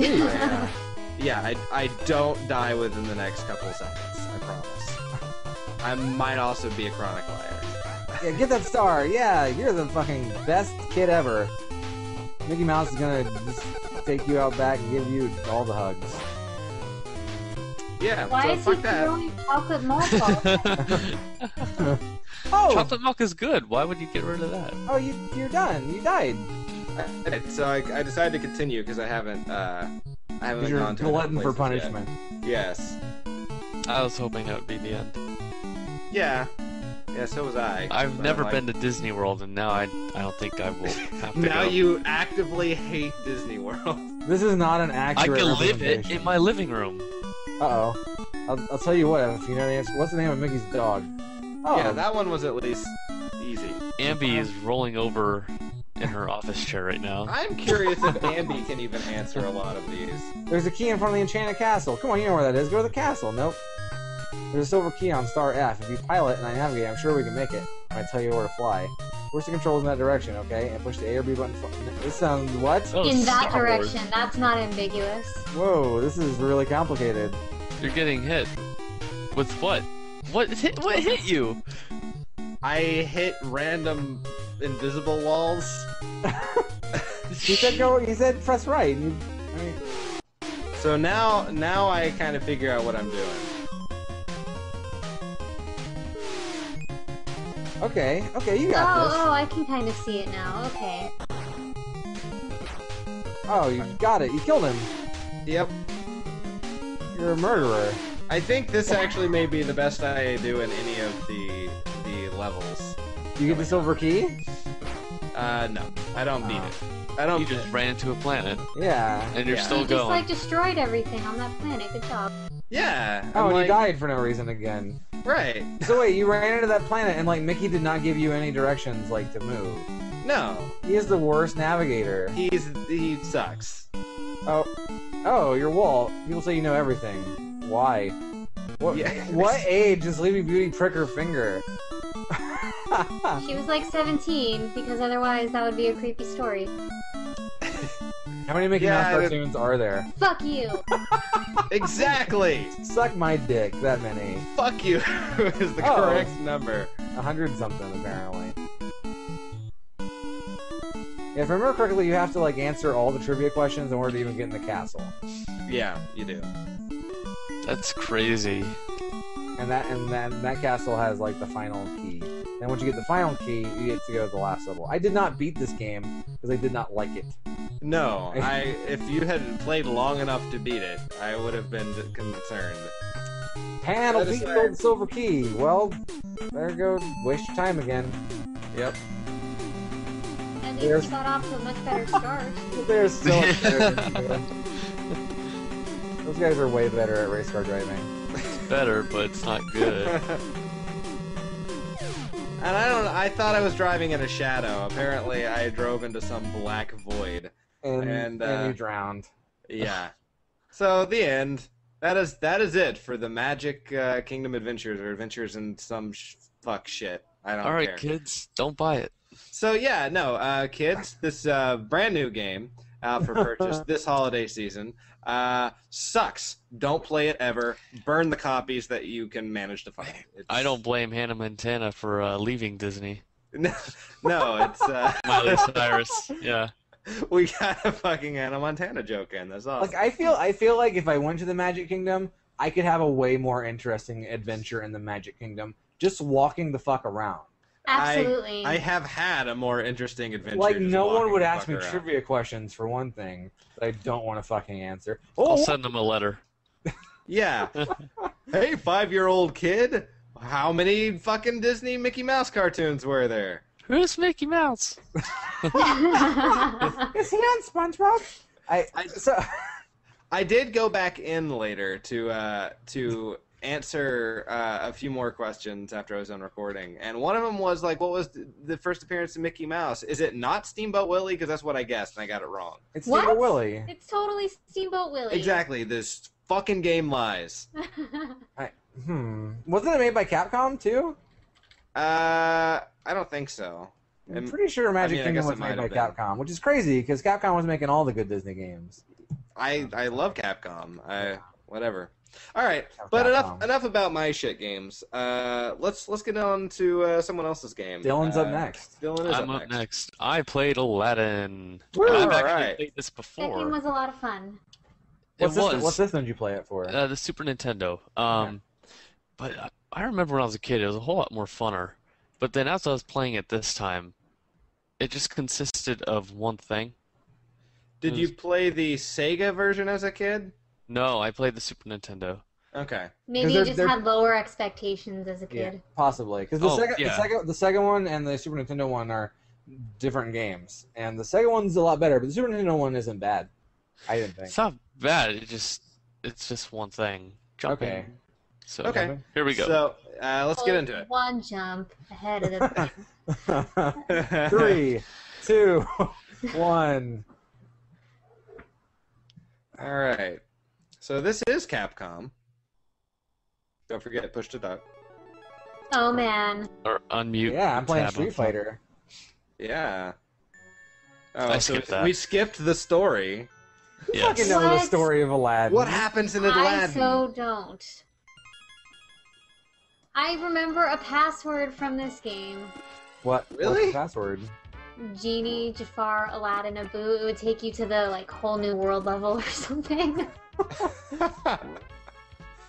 I, uh, yeah, I I don't die within the next couple seconds. I promise. I might also be a chronic liar. Yeah, get that star. Yeah, you're the fucking best kid ever. Mickey Mouse is gonna just take you out back and give you all the hugs. Yeah, why so is fuck he that. Throwing chocolate milk off? Oh, chocolate milk is good. Why would you get rid of that? Oh, you, you're done. You died. I, so I, I decided to continue because I haven't. Uh, I haven't you're gone to. You're glutton for punishment. Yet. Yes. I was hoping that would be the end. Yeah. Yeah, so was I. I've never like... been to Disney World, and now I I don't think I will have to Now go. You actively hate Disney World. This is not an accurate I can live it in my living room. Uh oh. I'll, I'll tell you what, if you know the answer. What's the name of Mickey's dog? Oh. Yeah, that one was at least easy. Ambi is rolling over in her office chair right now. I'm curious if Ambi can even answer a lot of these. There's a key in front of the Enchanted Castle. Come on, you know where that is. Go to the castle. Nope. There's a silver key on star F. If you pilot and I navigate, I'm sure we can make it. I tell you where to fly. Push the controls in that direction, okay? And push the A or B button. This sounds what? Oh, in that Star direction. Wars. That's not ambiguous. Whoa, this is really complicated. You're getting hit. With what? What hit? What hit you? I hit random invisible walls. He said go. He said press right. You, right. So now, now I kind of figure out what I'm doing. Okay. Okay, you got oh, this. Oh, I can kind of see it now. Okay. Oh, you got it. You killed him. Yep. You're a murderer. I think this actually may be the best I do in any of the the levels. You get the silver key? Uh, no. I don't need oh. it. I don't. You just it. ran into a planet. Yeah. And you're yeah. still you going. You just like destroyed everything on that planet. Good job. Yeah. Oh, I'm and like... you died for no reason again. Right. So wait, you ran into that planet and like Mickey did not give you any directions like to move. No. He is the worst navigator. He's he sucks. Oh. Oh, you're Walt. People say you know everything. Why? What, yeah. What age is Sleeping Beauty prick her finger? She was like seventeen, because otherwise that would be a creepy story. How many Mickey Mouse yeah, cartoons are there? Fuck you! Exactly! Suck my dick, that many. Fuck you is the oh, correct number. A hundred something, apparently. If I remember correctly, you have to like answer all the trivia questions in order to even get in the castle. Yeah, you do. That's crazy. And that and then that castle has like the final key. Then once you get the final key, you get to go to the last level. I did not beat this game because I did not like it. No, I if you had played long enough to beat it, I would have been concerned. Panel beat the gold silver key. Well, better go waste your time again. Yep. There's... You got off to a much better start. They're still Those guys are way better at race car driving. It's better, but it's not good. And I don't I thought I was driving in a shadow. Apparently I drove into some black void. And, and, uh, and you drowned. Yeah. So the end. That is that is it for the Magic uh, Kingdom Adventures or Adventures in some sh fuck shit. I don't All right, care. Kids, don't buy it. So yeah, no, uh, kids, this uh, brand new game out for purchase this holiday season. Uh, sucks. Don't play it ever. Burn the copies that you can manage to find. It's... I don't blame Hannah Montana for uh, leaving Disney. No, no, it's uh... Miley Cyrus. Yeah. We got a fucking Hannah Montana joke in. That's awesome. Like I feel, I feel like if I went to the Magic Kingdom, I could have a way more interesting adventure in the Magic Kingdom just walking the fuck around. Absolutely. I, I have had a more interesting adventure. Like no one would ask me around. Trivia questions for one thing that I don't want to fucking answer. Oh, I'll send them a letter. Yeah. Hey, five-year-old kid, how many fucking Disney Mickey Mouse cartoons were there? Who's Mickey Mouse? Is he on SpongeBob? I I, so I did go back in later to uh, to answer uh, a few more questions after I was done recording, and one of them was like, "What was the first appearance of Mickey Mouse? Is it not Steamboat Willie? Because that's what I guessed, and I got it wrong." It's what? Steamboat Willie. It's totally Steamboat Willie. Exactly. This fucking game lies. I, hmm. Wasn't it made by Capcom too? Uh, I don't think so. I'm and, pretty sure Magic I mean, Kingdom was made by been. Capcom, which is crazy because Capcom was making all the good Disney games. I I love Capcom. I whatever. All right, Capcom. But enough enough about my shit games. Uh, let's let's get on to uh, someone else's game. Dylan's uh, up next. Dylan is I'm up next. next. I played Aladdin. Woo, I've actually right. played this before. That game was a lot of fun. It what's was. This, what's this one you play it for? Uh, the Super Nintendo. Um, yeah. but. Uh, I remember when I was a kid, it was a whole lot more funner. But then as I was playing it this time, it just consisted of one thing. Did was... you play the Sega version as a kid? No, I played the Super Nintendo. Okay. Maybe you just they're... had lower expectations as a kid. Yeah, possibly. Because the, oh, yeah. the, Sega, the Sega one and the Super Nintendo one are different games. And the Sega one's a lot better, but the Super Nintendo one isn't bad. I didn't think. It's not bad. It just, it's just one thing. Jumping. Okay. So, okay. Here we go. So uh, let's oh, get into it. One jump ahead of the three, two, one. All right. So this is Capcom. Don't forget, push to duck. Oh man. Or unmute. Yeah, I'm playing Street Fighter. Yeah. Oh, I so skipped that. We skipped the story. Who yes. fucking knows the story of Aladdin? What happens in Aladdin? I so don't. I remember a password from this game. What? Really? What's the password? Genie, Jafar, Aladdin, Abu. It would take you to the like whole new world level or something.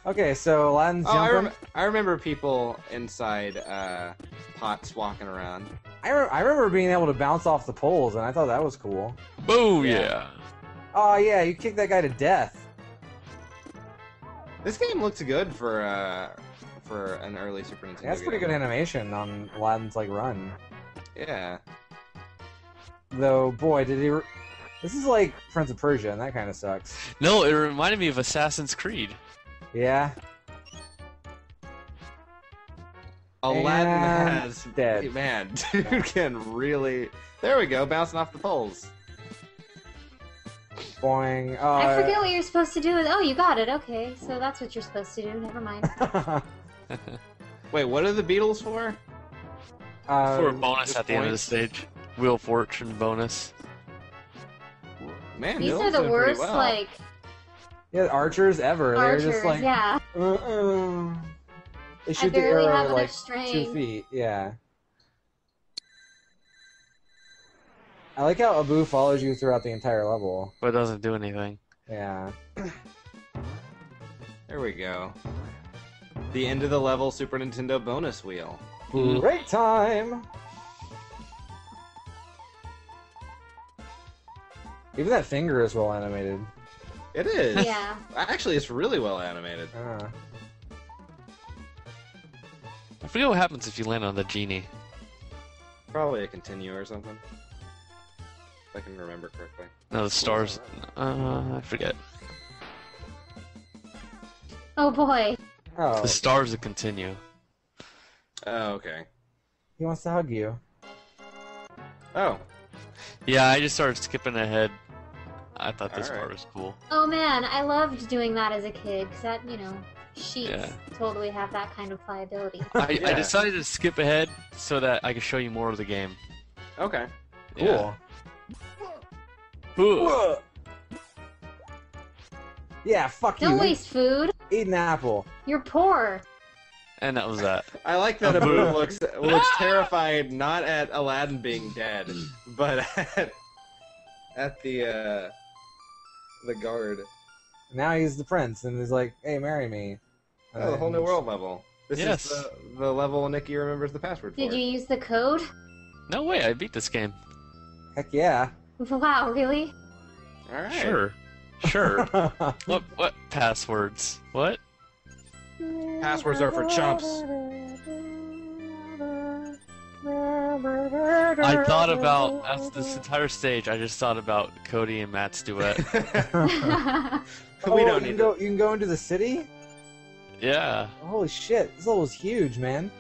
Okay, so Aladdin's oh, jumping. I, rem I remember people inside uh, pots walking around. I, re I remember being able to bounce off the poles, and I thought that was cool. Boo, yeah. yeah. Oh, yeah, you kicked that guy to death. This game looks good for... Uh... for an early Super Nintendo. Yeah, that's pretty game. Good animation on Aladdin's like run. Yeah. Though, boy, did he... Re this is like Prince of Persia, and that kind of sucks. No, it reminded me of Assassin's Creed. Yeah. Aladdin and has... dead. Man, dude yeah. can really... There we go, bouncing off the poles. Boing. Uh, I forget what you're supposed to do. With... Oh, you got it. Okay, so that's what you're supposed to do. Never mind. Wait, what are the Beatles for? Uh, for a bonus at the points. End of the stage. Wheel of Fortune bonus. Man, these are the worst, well. Like... Yeah, archers ever. Archers, they're just like... yeah. Uh-uh. They shoot the arrow at, like, two feet. Yeah. I like how Abu follows you throughout the entire level. But doesn't do anything. Yeah. There we go. The end of the level Super Nintendo bonus wheel. Mm. Great time! Even that finger is well animated. It is. Yeah. Actually, it's really well animated. Uh. I forget what happens if you land on the genie. Probably a continue or something. If I can remember correctly. No, the stars. Uh, I forget. Oh boy. Oh. The stars that continue. Oh, okay. He wants to hug you. Oh. Yeah, I just started skipping ahead. I thought this All right. part was cool. Oh man, I loved doing that as a kid, because that, you know, sheets yeah. totally have that kind of pliability. I, yeah. I decided to skip ahead so that I could show you more of the game. Okay. Cool. Yeah. Ooh. Yeah, fuck you. Don't waste food. Eat an apple. You're poor. And that was that. I like that Abu looks looks terrified, not at Aladdin being dead, but at, at the uh, the guard. Now he's the prince, and he's like, "Hey, marry me." Oh, uh, the whole new world level. This yes. is the, the level Nikki remembers the password for. Did you use the code? No way! I beat this game. Heck yeah! Wow, really? All right. Sure. Sure. What? What passwords? What? Passwords are for chumps. I thought about after this entire stage. I just thought about Cody and Matt's duet. we oh, don't you need. Can go, you can go into the city. Yeah. Holy shit! This level is huge, man.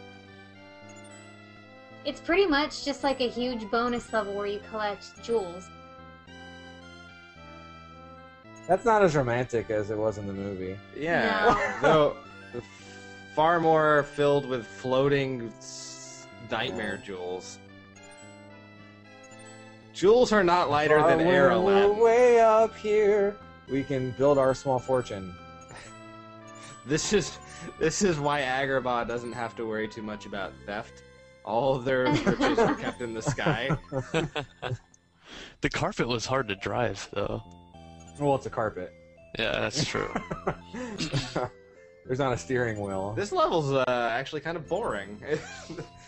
It's pretty much just like a huge bonus level where you collect jewels. That's not as romantic as it was in the movie. Yeah, no. Though far more filled with floating nightmare yeah. jewels. Jewels are not lighter Far than air, Aladdin. Way up here, we can build our small fortune. This is this is why Agrabah doesn't have to worry too much about theft. All of their riches are kept in the sky. The carpet was hard to drive, though. Well, it's a carpet. Yeah, that's true. There's not a steering wheel. This level's uh, actually kind of boring.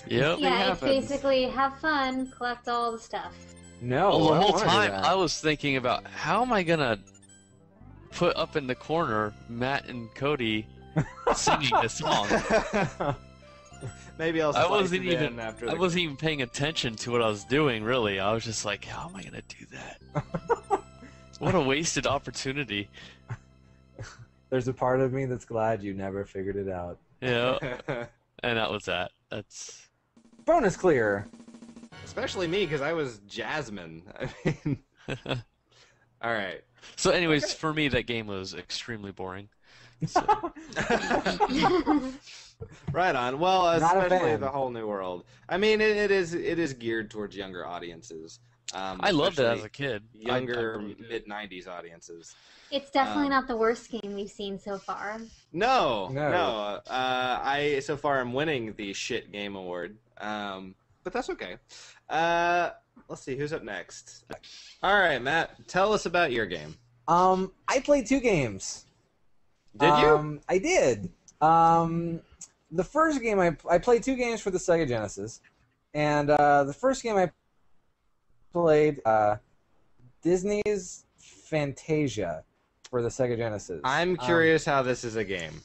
Yep. Yeah, it's basically have fun, collect all the stuff. No, well, the whole time I was thinking about how am I gonna put up in the corner Matt and Cody singing this song. Maybe I'll. I wasn't even. After I wasn't game. even paying attention to what I was doing. Really, I was just like, how am I gonna do that? What a wasted opportunity. There's a part of me that's glad you never figured it out. Yeah. And that was that. That's... Bonus clear! Especially me, because I was Jasmine. I mean... Alright. So anyways, okay. for me, that game was extremely boring. So... Right on. Well, especially the whole new world. I mean, it, it is it is geared towards younger audiences. Um, I loved it as a kid. Younger, mid nineties audiences. It's definitely um, not the worst game we've seen so far. No, no. no. Uh, I so far am winning the shit game award, um, but that's okay. Uh, let's see who's up next. All right, Matt, tell us about your game. Um, I played two games. Did um, you? I did. Um, the first game I I played two games for the Sega Genesis, and uh, the first game I. Played uh, Disney's Fantasia for the Sega Genesis. I'm curious um, how this is a game.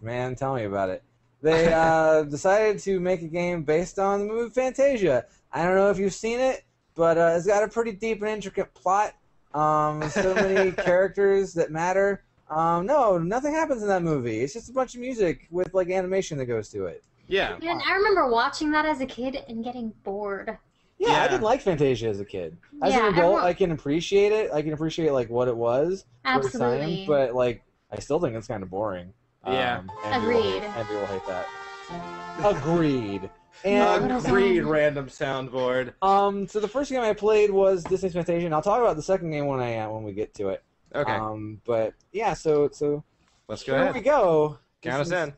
Man, tell me about it. They uh, decided to make a game based on the movie Fantasia. I don't know if you've seen it, but uh, it's got a pretty deep and intricate plot. Um, so many characters that matter. Um, no, nothing happens in that movie. It's just a bunch of music with like animation that goes to it. Yeah. Yeah, and I remember watching that as a kid and getting bored. Yeah, yeah, I didn't like Fantasia as a kid. As yeah, an adult, I, I can appreciate it. I can appreciate like what it was Absolutely. for the time, but like I still think it's kind of boring. Yeah, um, and agreed. And people hate that. Agreed. And agreed. Random soundboard. Um, so the first game I played was Disney's Fantasia, and I'll talk about the second game when I uh, when we get to it. Okay. Um, but yeah, so so let's go. Here we go. Count us in.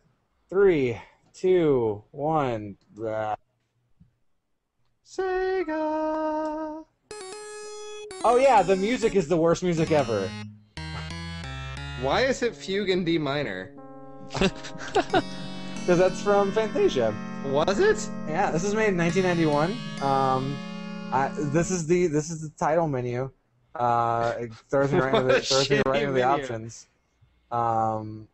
Three, two, one. Blah. Sega. Oh yeah, the music is the worst music ever. Why is it Fugue in D minor? Because that's from Fantasia. Was it? Yeah, this was made in nineteen ninety-one. Um, I, this is the this is the title menu. Uh, it throws me right into the, throws me right into the options. Um,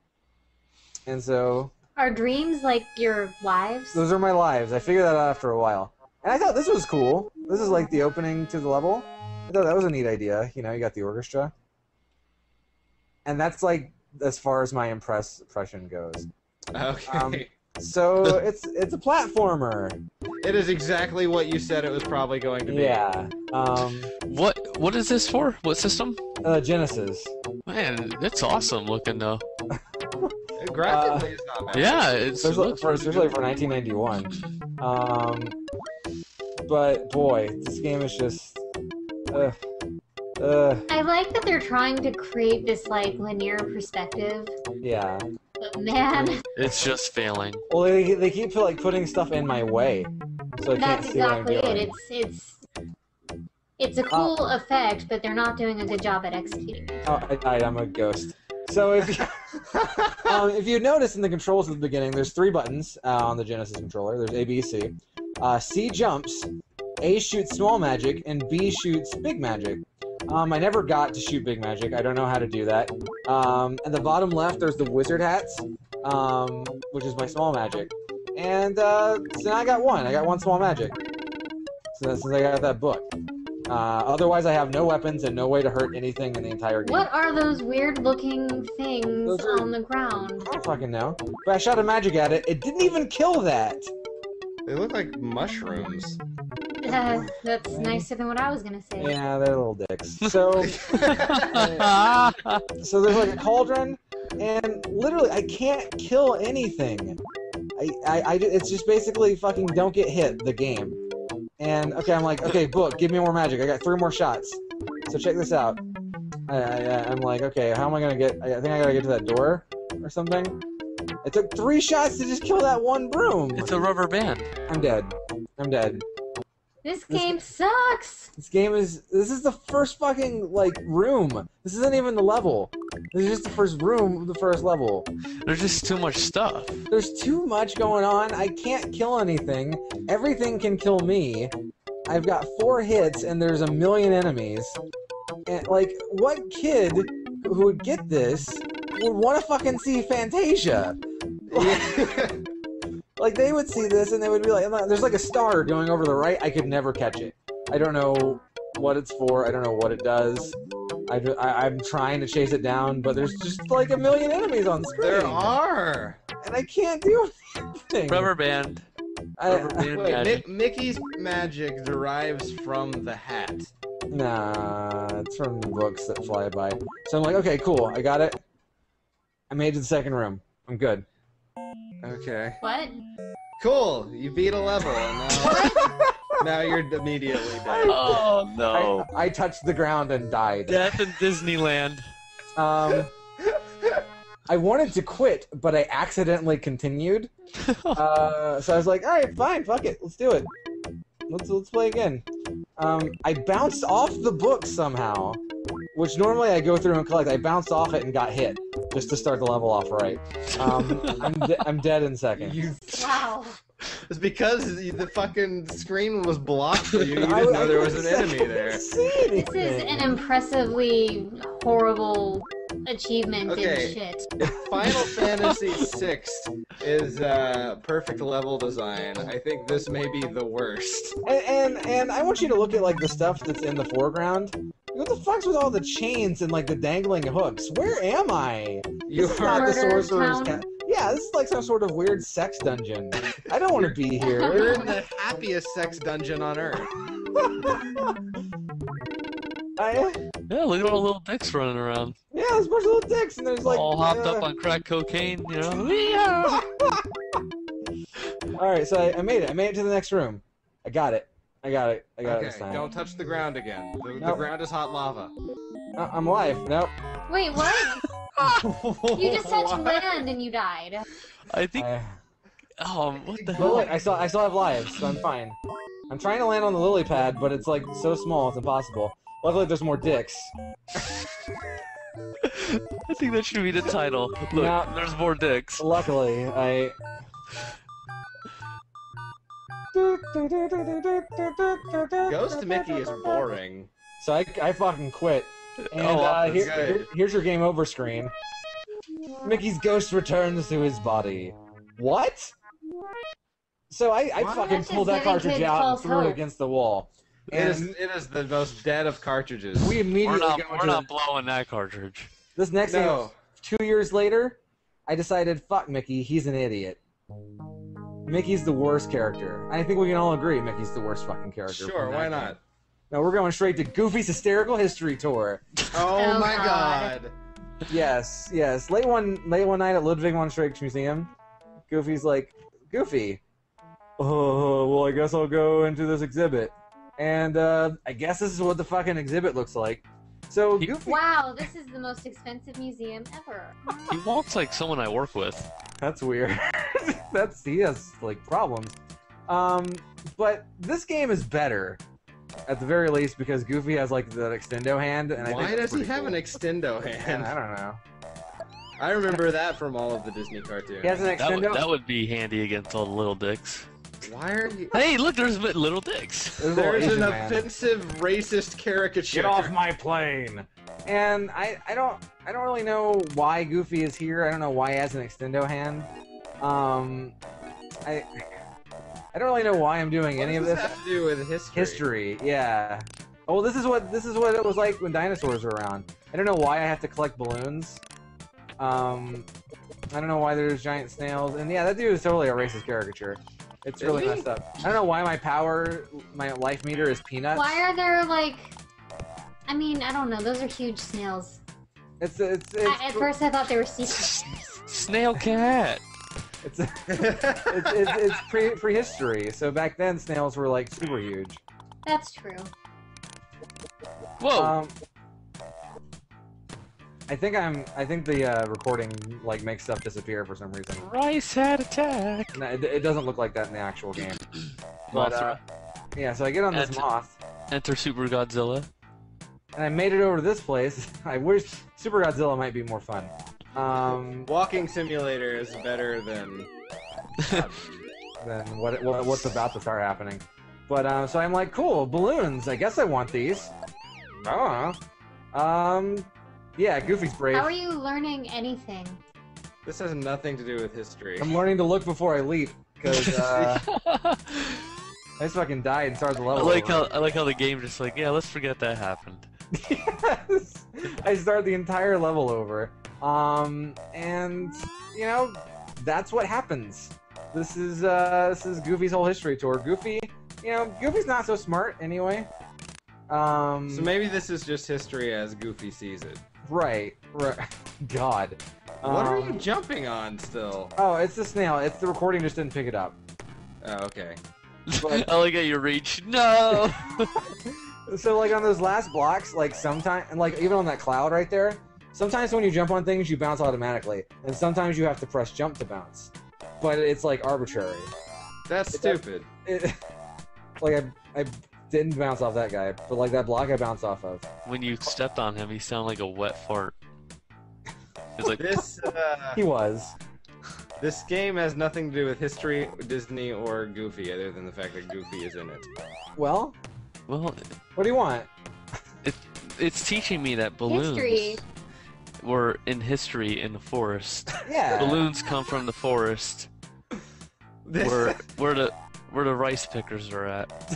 and so. Are dreams like your lives? Those are my lives. I figured that out after a while. And I thought this was cool. This is like the opening to the level. I thought that was a neat idea. You know, you got the orchestra. And that's like as far as my impress impression goes. Okay. Um, so it's it's a platformer. It is exactly what you said it was probably going to be. Yeah. Um, what what is this for? What system? Uh, Genesis. Man, it's awesome looking though. Graphically, uh, it's not bad. Yeah, it's especially for, especially for nineteen ninety-one. Um, But boy, this game is just. Uh, Uh, I like that they're trying to create this like linear perspective. Yeah. But man, it's just failing. Well, they they keep like putting stuff in my way, so I That's can't see exactly what I'm doing. That's exactly it. It's it's it's a cool uh, effect, but they're not doing a good job at executing. Oh, I died. I'm a ghost. So if you, um, if you notice in the controls at the beginning, there's three buttons uh, on the Genesis controller. There's A, B, C. Uh, C jumps, A shoots small magic, and B shoots big magic. Um, I never got to shoot big magic. I don't know how to do that. Um, at the bottom left, there's the wizard hats, um, which is my small magic. And uh, so now I got one. I got one small magic. So since I got that book. Uh, otherwise, I have no weapons and no way to hurt anything in the entire game. What are those weird-looking things those are, on the ground? I don't fucking know. But I shot a magic at it. It didn't even kill that. They look like mushrooms. Uh, that's nicer than what I was gonna say. Yeah, they're little dicks. So, so there's like a cauldron, and literally, I can't kill anything. I, I, I, it's just basically fucking don't get hit. The game. And, okay, I'm like, okay, book, give me more magic. I got three more shots. So check this out. I, I, I'm like, okay, how am I going to get... I think I got to get to that door or something. It took three shots to just kill that one broom. It's a rubber band. I'm dead. I'm dead. This, this game sucks. This game is... This is the first fucking, like, room. This isn't even the level. This is just the first room of the first level. There's just too much stuff. There's too much going on. I can't kill anything. Everything can kill me. I've got four hits, and there's a million enemies. And, like, what kid who would get this would want to fucking see Fantasia? Like, like, they would see this, and they would be like, there's like a star going over the right. I could never catch it. I don't know what it's for. I don't know what it does. I, I, I'm trying to chase it down, but there's just like a million enemies on the screen. There are. And I can't do anything. Rubber band. I, Rubber band I, magic. Mi Mickey's magic derives from the hat. Nah, it's from the books that fly by. So I'm like, okay, cool. I got it. I made it to the second room. I'm good. Okay. What? Cool. You beat a level. And now, now you're immediately dead. Oh no! I, I touched the ground and died. Death in Disneyland. Um, I wanted to quit, but I accidentally continued. Uh, so I was like, all right, fine, fuck it, let's do it. Let's let's play again. Um, I bounced off the book somehow, which normally I go through and collect. I bounced off it and got hit. Just to start the level off right. Um, I'm, de I'm dead in seconds. You... Wow. It's because the fucking screen was blocked for you. You didn't I, know I there was an enemy there. See this is an impressively horrible achievement okay. and shit. Final Fantasy six is uh, perfect level design. I think this may be the worst. And, and and I want you to look at like the stuff that's in the foreground. What the fuck's with all the chains and like the dangling hooks? Where am I? You're not the sorcerer's town. Yeah, this is like some sort of weird sex dungeon. I don't want to be here. We're in the happiest sex dungeon on earth. I, yeah, look at all the little dicks running around. Yeah, there's a bunch of little dicks, and there's like all hopped uh, up on crack cocaine, you know. All right, so I, I made it. I made it to the next room. I got it. I got it. I got okay, it this time. Don't touch the ground again. The, nope. the ground is hot lava. Uh, I'm alive. Nope. Wait, what? You just touched land and you died. I think. I... Oh, what the hell? Look, I still, I still have lives, so I'm fine. I'm trying to land on the lily pad, but it's like so small, it's impossible. Luckily, there's more dicks. I think that should be the title. Look, now, there's more dicks. Luckily, I. Ghost Mickey is boring. So I, I fucking quit. And oh, uh, here, here, here's your game over screen. Mickey's ghost returns to his body. What? So I, I fucking pulled that cartridge out and threw it against the wall. And it is, it is the most dead of cartridges. We immediately we're not, got we're not blowing that cartridge. This next no. thing, two years later, I decided, fuck Mickey, he's an idiot. Mickey's the worst character. I think we can all agree Mickey's the worst fucking character. Sure, why not? No, we're going straight to Goofy's Hysterical History Tour. Oh, oh my god. god. Yes, yes. Late one late one night at Ludwig von Schreck's museum, Goofy's like, Goofy, oh, well, I guess I'll go into this exhibit. And uh, I guess this is what the fucking exhibit looks like. So he, Goofy. Wow, this is the most expensive museum ever. He walks like someone I work with. That's weird. That's he has like problems. Um, but this game is better, at the very least, because Goofy has like the extendo hand. And why I think does he have cool. an extendo hand? I don't know. I remember that from all of the Disney cartoons. He has an extendo. That would, that would be handy against all the little dicks. Why are you? Hey, look, there's little dicks. There's, there's an man. offensive, racist caricature. Get off my plane! And I, I don't, I don't really know why Goofy is here. I don't know why he has an extendo hand. Um, I, I don't really know why I'm doing what any does of this. Have to do with history. History, yeah. Oh, well, this is what this is what it was like when dinosaurs were around. I don't know why I have to collect balloons. Um, I don't know why there's giant snails. And yeah, that dude is totally a racist caricature. It's really messed up. I don't know why my power, my life meter is peanuts. Why are there like, I mean, I don't know. Those are huge snails. It's it's. it's I, at first, I thought they were sea creatures. Snail cat. It's it's it's, it's pre prehistory. So back then, snails were like super huge. That's true. Whoa. Um, I think I'm. I think the uh, recording like makes stuff disappear for some reason. Rice hat attack. No, it, it doesn't look like that in the actual game. But, uh, yeah, so I get on this enter, moth. Enter Super Godzilla. And I made it over to this place. I wish Super Godzilla might be more fun. Um, Walking simulator is better than uh, than what, what what's about to start happening. But uh, so I'm like, cool balloons. I guess I want these. I don't know. Um. Yeah, Goofy's brave. How are you learning anything? This has nothing to do with history. I'm learning to look before I leap, because uh, I just fucking died and started the level. I like over. how I like how the game just like yeah, let's forget that happened. Yes, I started the entire level over, um, and you know that's what happens. This is uh, this is Goofy's whole history tour. Goofy, you know, Goofy's not so smart anyway. Um, so maybe this is just history as Goofy sees it. Right, right. God. Um, what are you jumping on still? Oh, it's the snail. It's the recording just didn't pick it up. Oh, okay. But, I like how you reach. No! So, like, on those last blocks, like, sometimes, and, like, even on that cloud right there, sometimes when you jump on things, you bounce automatically. And sometimes you have to press jump to bounce. But it's, like, arbitrary. That's stupid. It, it, like, I... I didn't bounce off that guy, but like that block I bounced off of. When you stepped on him, he sounded like a wet fart. He's like this. Uh, he was. This game has nothing to do with history, Disney, or Goofy, other than the fact that Goofy is in it. Well, well. What do you want? It, it's teaching me that balloons history. were in history in the forest. Yeah. Balloons come from the forest. This... Where where the where the rice pickers are at.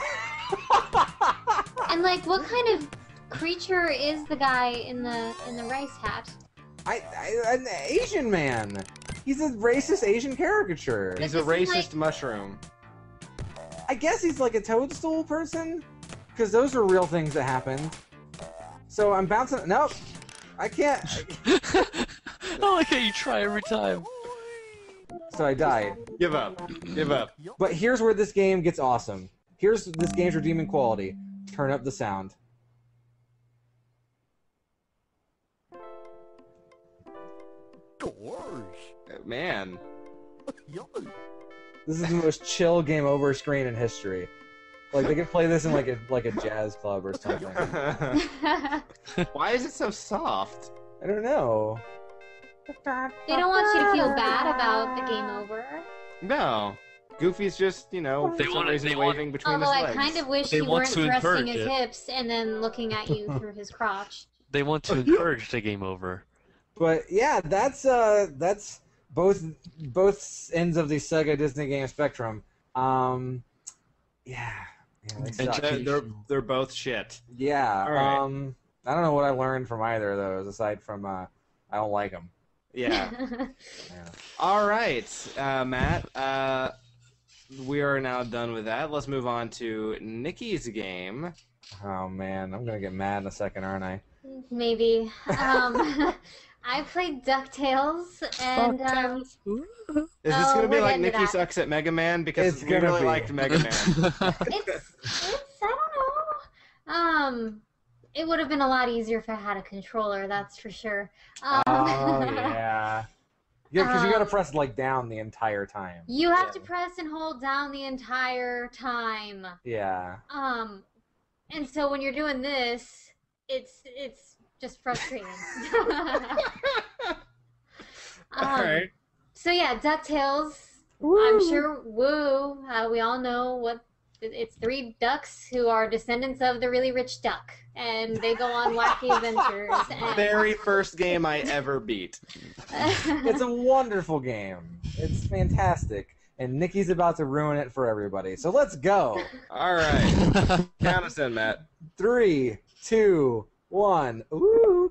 And like, what kind of creature is the guy in the in the rice hat? I, I an Asian man. He's a racist Asian caricature. He's a racist like... mushroom. I guess he's like a toadstool person, because those are real things that happened. So I'm bouncing. Nope, I can't. I like how you try every time. So I died. Give up. Give up. But here's where this game gets awesome. Here's this game's redeeming quality. Turn up the sound. Man. This is the most chill game over screen in history. Like, they could play this in like a, like a jazz club or something. Why is it so soft? I don't know. They don't want you to feel bad about the game over. No. Goofy's just, you know, they want to waving want, between although his legs. I kind of wish they he weren't thrusting his it. hips and then looking at you through his crotch. They want to encourage the game over. But yeah, that's uh, that's both both ends of the Sega Disney game spectrum. Um, yeah, yeah they suck. And they're they're both shit. Yeah. All right. Um, I don't know what I learned from either of those aside from uh, I don't like them. Yeah. Yeah. All right, uh, Matt. Uh, We are now done with that. Let's move on to Nikki's game. Oh, man. I'm going to get mad in a second, aren't I? Maybe. Um, I played DuckTales. And, um, is this going to be like Nikki sucks at Mega Man? Because we really liked Mega Man. It's, it's, I don't know. Um, It would have been a lot easier if I had a controller, that's for sure. Um, oh, yeah. Yeah, because um, you got to press, like, down the entire time. You have yeah. to press and hold down the entire time. Yeah. Um, and so when you're doing this, it's it's just frustrating. um, All right. So, yeah, DuckTales, woo. I'm sure, woo, uh, we all know what... It's three ducks who are descendants of the really rich duck, and they go on wacky adventures. And... Very first game I ever beat. It's a wonderful game. It's fantastic, and Nikki's about to ruin it for everybody. So let's go. All right, count us in, Matt. Three, two, one. Ooh.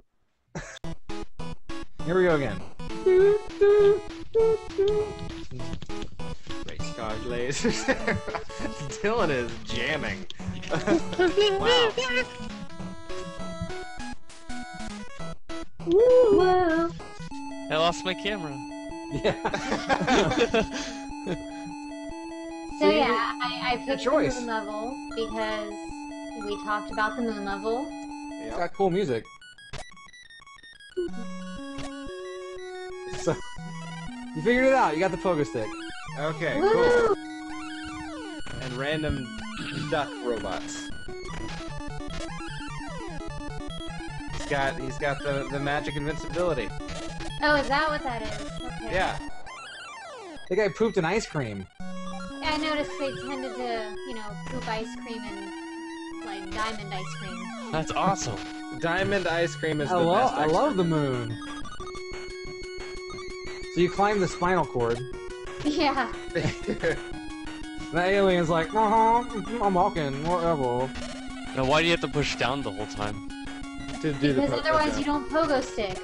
Here we go again. Do, do, do, do. Race car lasers. Dylan is jamming. Wow. Woo. Wow. I lost my camera. Yeah. So yeah, I, I picked the moon level because we talked about the moon level. Yeah. It's got cool music. So you figured it out. You got the pogo stick. Okay, woo! Cool. And random duck robots. He's got he's got the the magic invincibility. Oh, is that what that is? Okay. Yeah. The guy pooped an ice cream. Yeah, I noticed they tended to, you know, poop ice cream and like diamond ice cream. That's awesome. Diamond ice cream is I the best. I love the moon. So you climb the spinal cord. Yeah. The alien's like, uh-huh, I'm walking, whatever. Now why do you have to push down the whole time? To do because the otherwise down. You don't pogo stick.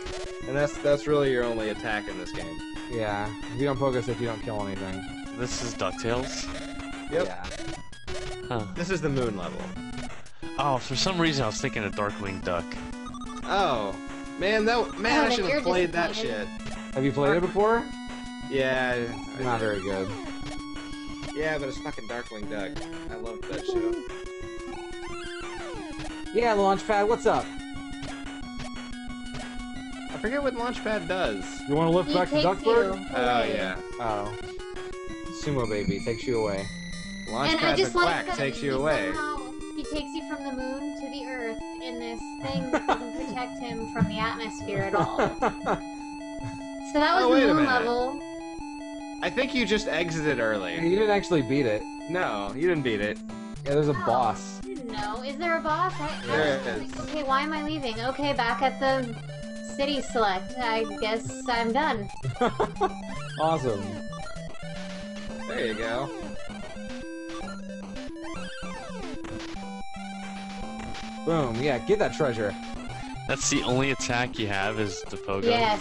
And that's that's really your only attack in this game. Yeah. If you don't pogo stick, you don't kill anything. This is DuckTales? Yep. Yeah. Huh. This is the moon level. Oh, for some reason I was thinking of Darkwing Duck. Oh. Man, that, man oh, I should have played that shit. Have you played it before? Yeah. I, not I, very good. Yeah, but it's fucking Darkwing Duck. I loved that show. Yeah, Launchpad, what's up? I forget what Launchpad does. You want to lift he back to Duckburg? Oh, yeah. Oh. Sumo Baby takes you away. Launchpad the Quack takes you away. Somehow, he takes you from the moon to the earth in this thing that doesn't protect him from the atmosphere at all. So that was oh, the moon level. I think you just exited early. You didn't actually beat it. No, you didn't beat it. Yeah, there's a oh, boss. I didn't know. Is there a boss? I, there I it is. Like, okay, why am I leaving? Okay, back at the city select. I guess I'm done. Awesome. There you go. Boom. Yeah, get that treasure. That's the only attack you have is the pogo. Yes.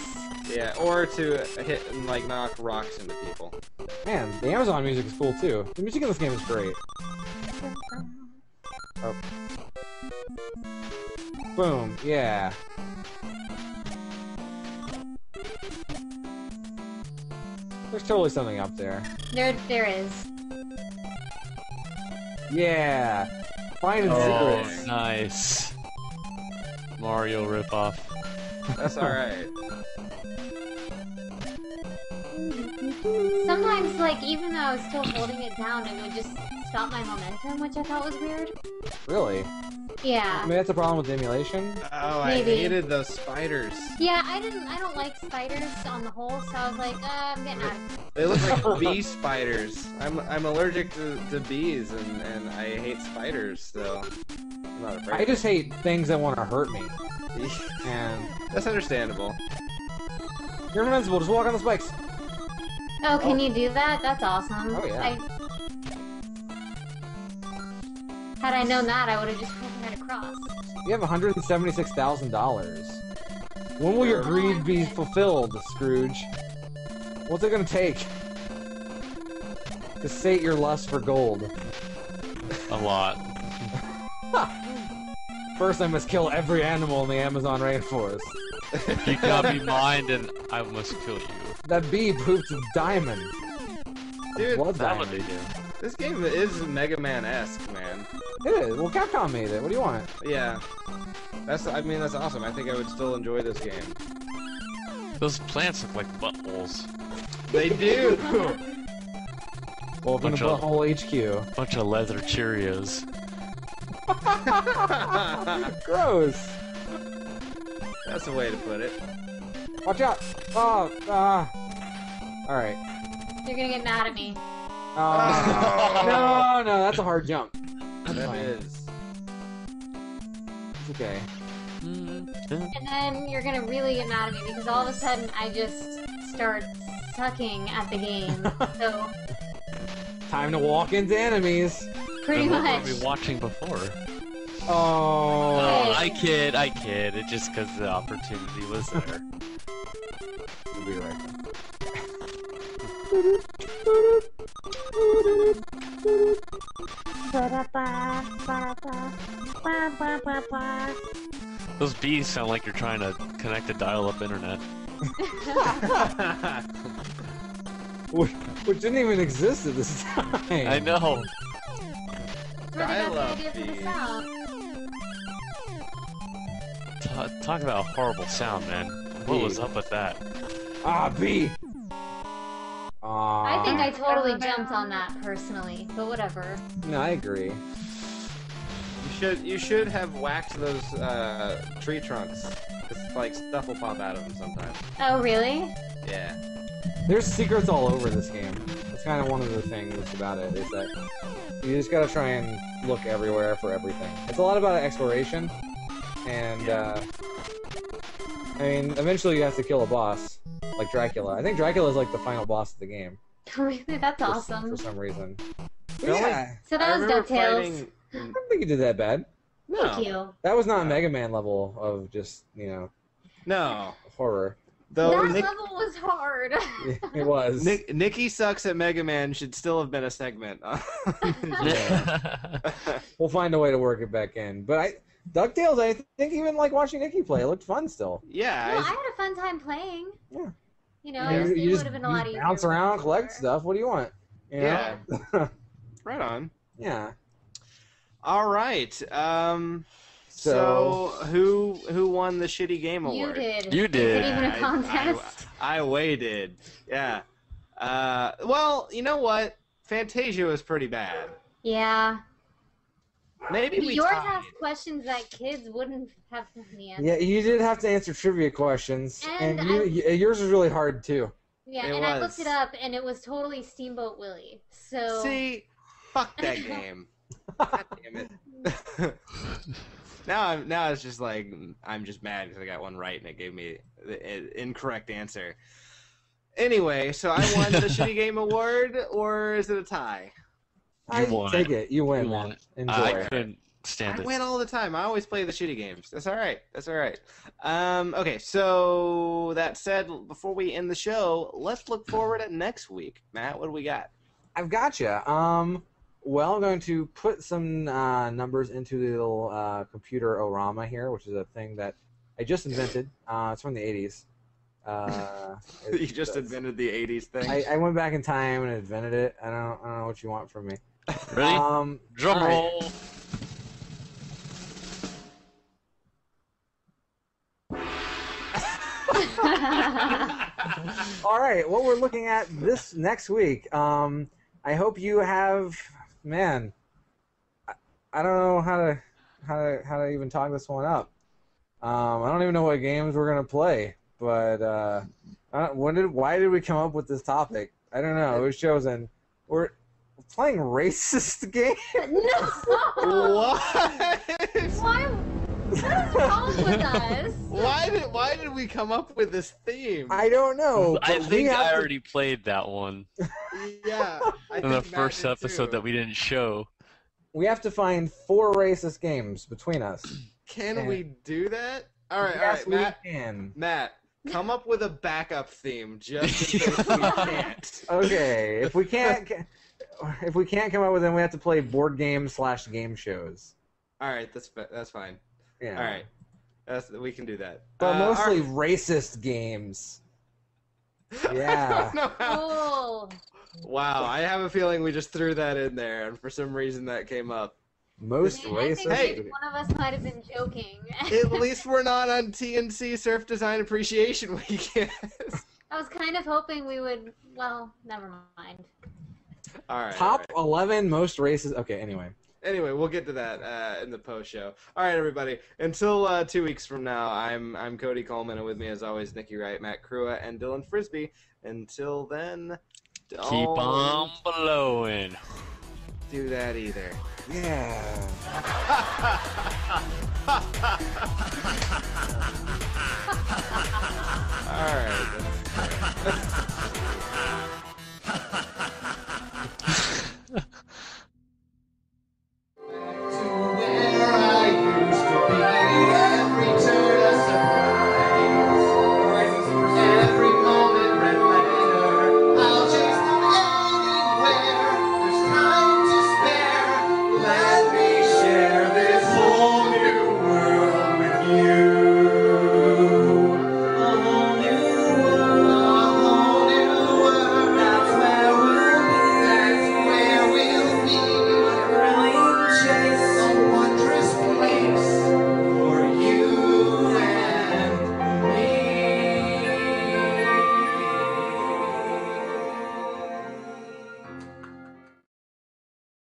Yeah, or to hit and like knock rocks into people. Man, the Amazon music is cool too. The music in this game is great. Oh. Boom, yeah. There's totally something up there. There, there is. Yeah. Finding oh, secrets. Nice. Mario ripoff. That's alright. Sometimes, like, even though I was still holding it down, it would just stop my momentum, which I thought was weird. Really? Yeah. I mean, that's a problem with emulation. Oh, maybe. I hated those spiders. Yeah, I didn't. I don't like spiders on the whole, so I was like, uh, I'm getting out of it. They look like bee spiders. I'm I'm allergic to, to bees, and, and I hate spiders, so I'm not afraid. I just hate things that want to hurt me. And that's understandable. You're invincible. Just walk on the spikes. Oh, can oh. you do that? That's awesome. Oh, yeah. I... Had I known that, I would have just come right across. You have one hundred seventy-six thousand dollars. When will your greed be fulfilled, Scrooge? What's it gonna take to sate your lust for gold? A lot. First, I must kill every animal in the Amazon rainforest. You got me mined, and I must kill you. That bee pooped a diamond. Dude, what they do? This game is Mega Man-esque, man. It is. Well, Capcom made it. What do you want? Yeah. That's, I mean, that's awesome. I think I would still enjoy this game. Those plants look like buttholes. They do! Welcome to Butthole H Q. Bunch of leather Cheerios. Gross! That's the way to put it. Watch out! Oh, ah! Uh. Alright. You're gonna get mad at me. Uh, no, no, that's a hard jump. That's that fine. Is. It's okay. And then you're gonna really get mad at me because all of a sudden I just start sucking at the game. So. Time to walk into enemies. Pretty much. What were we watching before? Oh. oh. I kid, I kid. It's just because the opportunity was there. We'll be right back. Those bees sound like you're trying to connect a dial-up internet. which, which didn't even exist at this time. I know. Dial-up bees. Talk about a horrible sound, man. What bee. was up with that? Ah, bee! I think I totally jumped on that personally, but whatever. No, I agree. You should you should have whacked those uh, tree trunks. It's like stuff will pop out of them sometimes. Oh, really? Yeah. There's secrets all over this game. That's kind of one of the things about it is that you just gotta try and look everywhere for everything. It's a lot about exploration, and uh, I mean, eventually you have to kill a boss. Like Dracula. I think Dracula is like the final boss of the game. Really? That's for, awesome. For some reason. Yeah. yeah. So that I was DuckTales. Fighting... I don't think you did that bad. No. Thank you. That was not a Mega Man level of just, you know... No. Horror. Though that Nick... level was hard. It was. Nick, Nikki Sucks at Mega Man should still have been a segment. We'll find a way to work it back in. But I... DuckTales, I think even like watching Nikki play, it looked fun still. Yeah. No, I had a fun time playing. Yeah. You know, it would have been a lot easier. Bounce around, collect stuff. What do you want? You yeah. Right on. Yeah. All right. Um. So, so who who won the shitty game award? You did. You did. Is it even a contest? I, I, I waited. Yeah. Uh. Well, you know what? Fantasia was pretty bad. Yeah. Maybe we yours tied. Have questions that kids wouldn't have the answer. Yeah, you did have to answer trivia questions, and, and you, I, yours was really hard too. Yeah, it and was. I looked it up, and it was totally Steamboat Willie. So see, fuck that game. God damn it! now I'm now it's just like I'm just mad because I got one right, and it gave me the incorrect answer. Anyway, so I won the shitty game award, or is it a tie? You I won take it. it. You win. You won it. Enjoy. I couldn't stand I it. I win all the time. I always play the shitty games. That's all right. That's all right. Um, okay, so that said, before we end the show, let's look forward at next week. Matt, what do we got? I've got you. Um, well, I'm going to put some uh, numbers into the little uh, computer-orama here, which is a thing that I just invented. Uh, it's from the eighties. Uh, you just invented the eighties thing? I, I went back in time and invented it. I don't, I don't know what you want from me. Ready? Um, Drum roll. Right. All right. What we're looking at this next week. Um, I hope you have, man. I, I don't know how to how to how to even talk this one up. Um, I don't even know what games we're gonna play. But uh, I don't, when did why did we come up with this topic? I don't know. It was chosen. We're playing racist games? No! What? Why? What is wrong with us? Why did, why did we come up with this theme? I don't know. I think I already to... played that one. Yeah. I in the first episode too. That we didn't show. We have to find four racist games between us. Can and... we do that? All right, yes, all right, Matt. We can. Matt. Come up with a backup theme just in case we can't. Okay, if we can't, if we can't come up with them, we have to play board game slash game shows. All right, that's that's fine. Yeah. All right, that's we can do that. But uh, mostly our... racist games. Yeah. I don't know how... oh. Wow, I have a feeling we just threw that in there, and for some reason that came up. Most racist. Hey, one of us might have been joking. At least we're not on T N C Surf Design Appreciation Weekend. I was kind of hoping we would. Well, never mind. All right. Top all right. eleven most racist. Okay. Anyway. Anyway, we'll get to that uh, in the post show. All right, everybody. Until uh, two weeks from now, I'm I'm Cody Coleman, and with me as always, Nikki Wright, Matt Kruat, and Dylan Frisbee. Until then, don't keep on blowing. Do that either. Yeah. All right.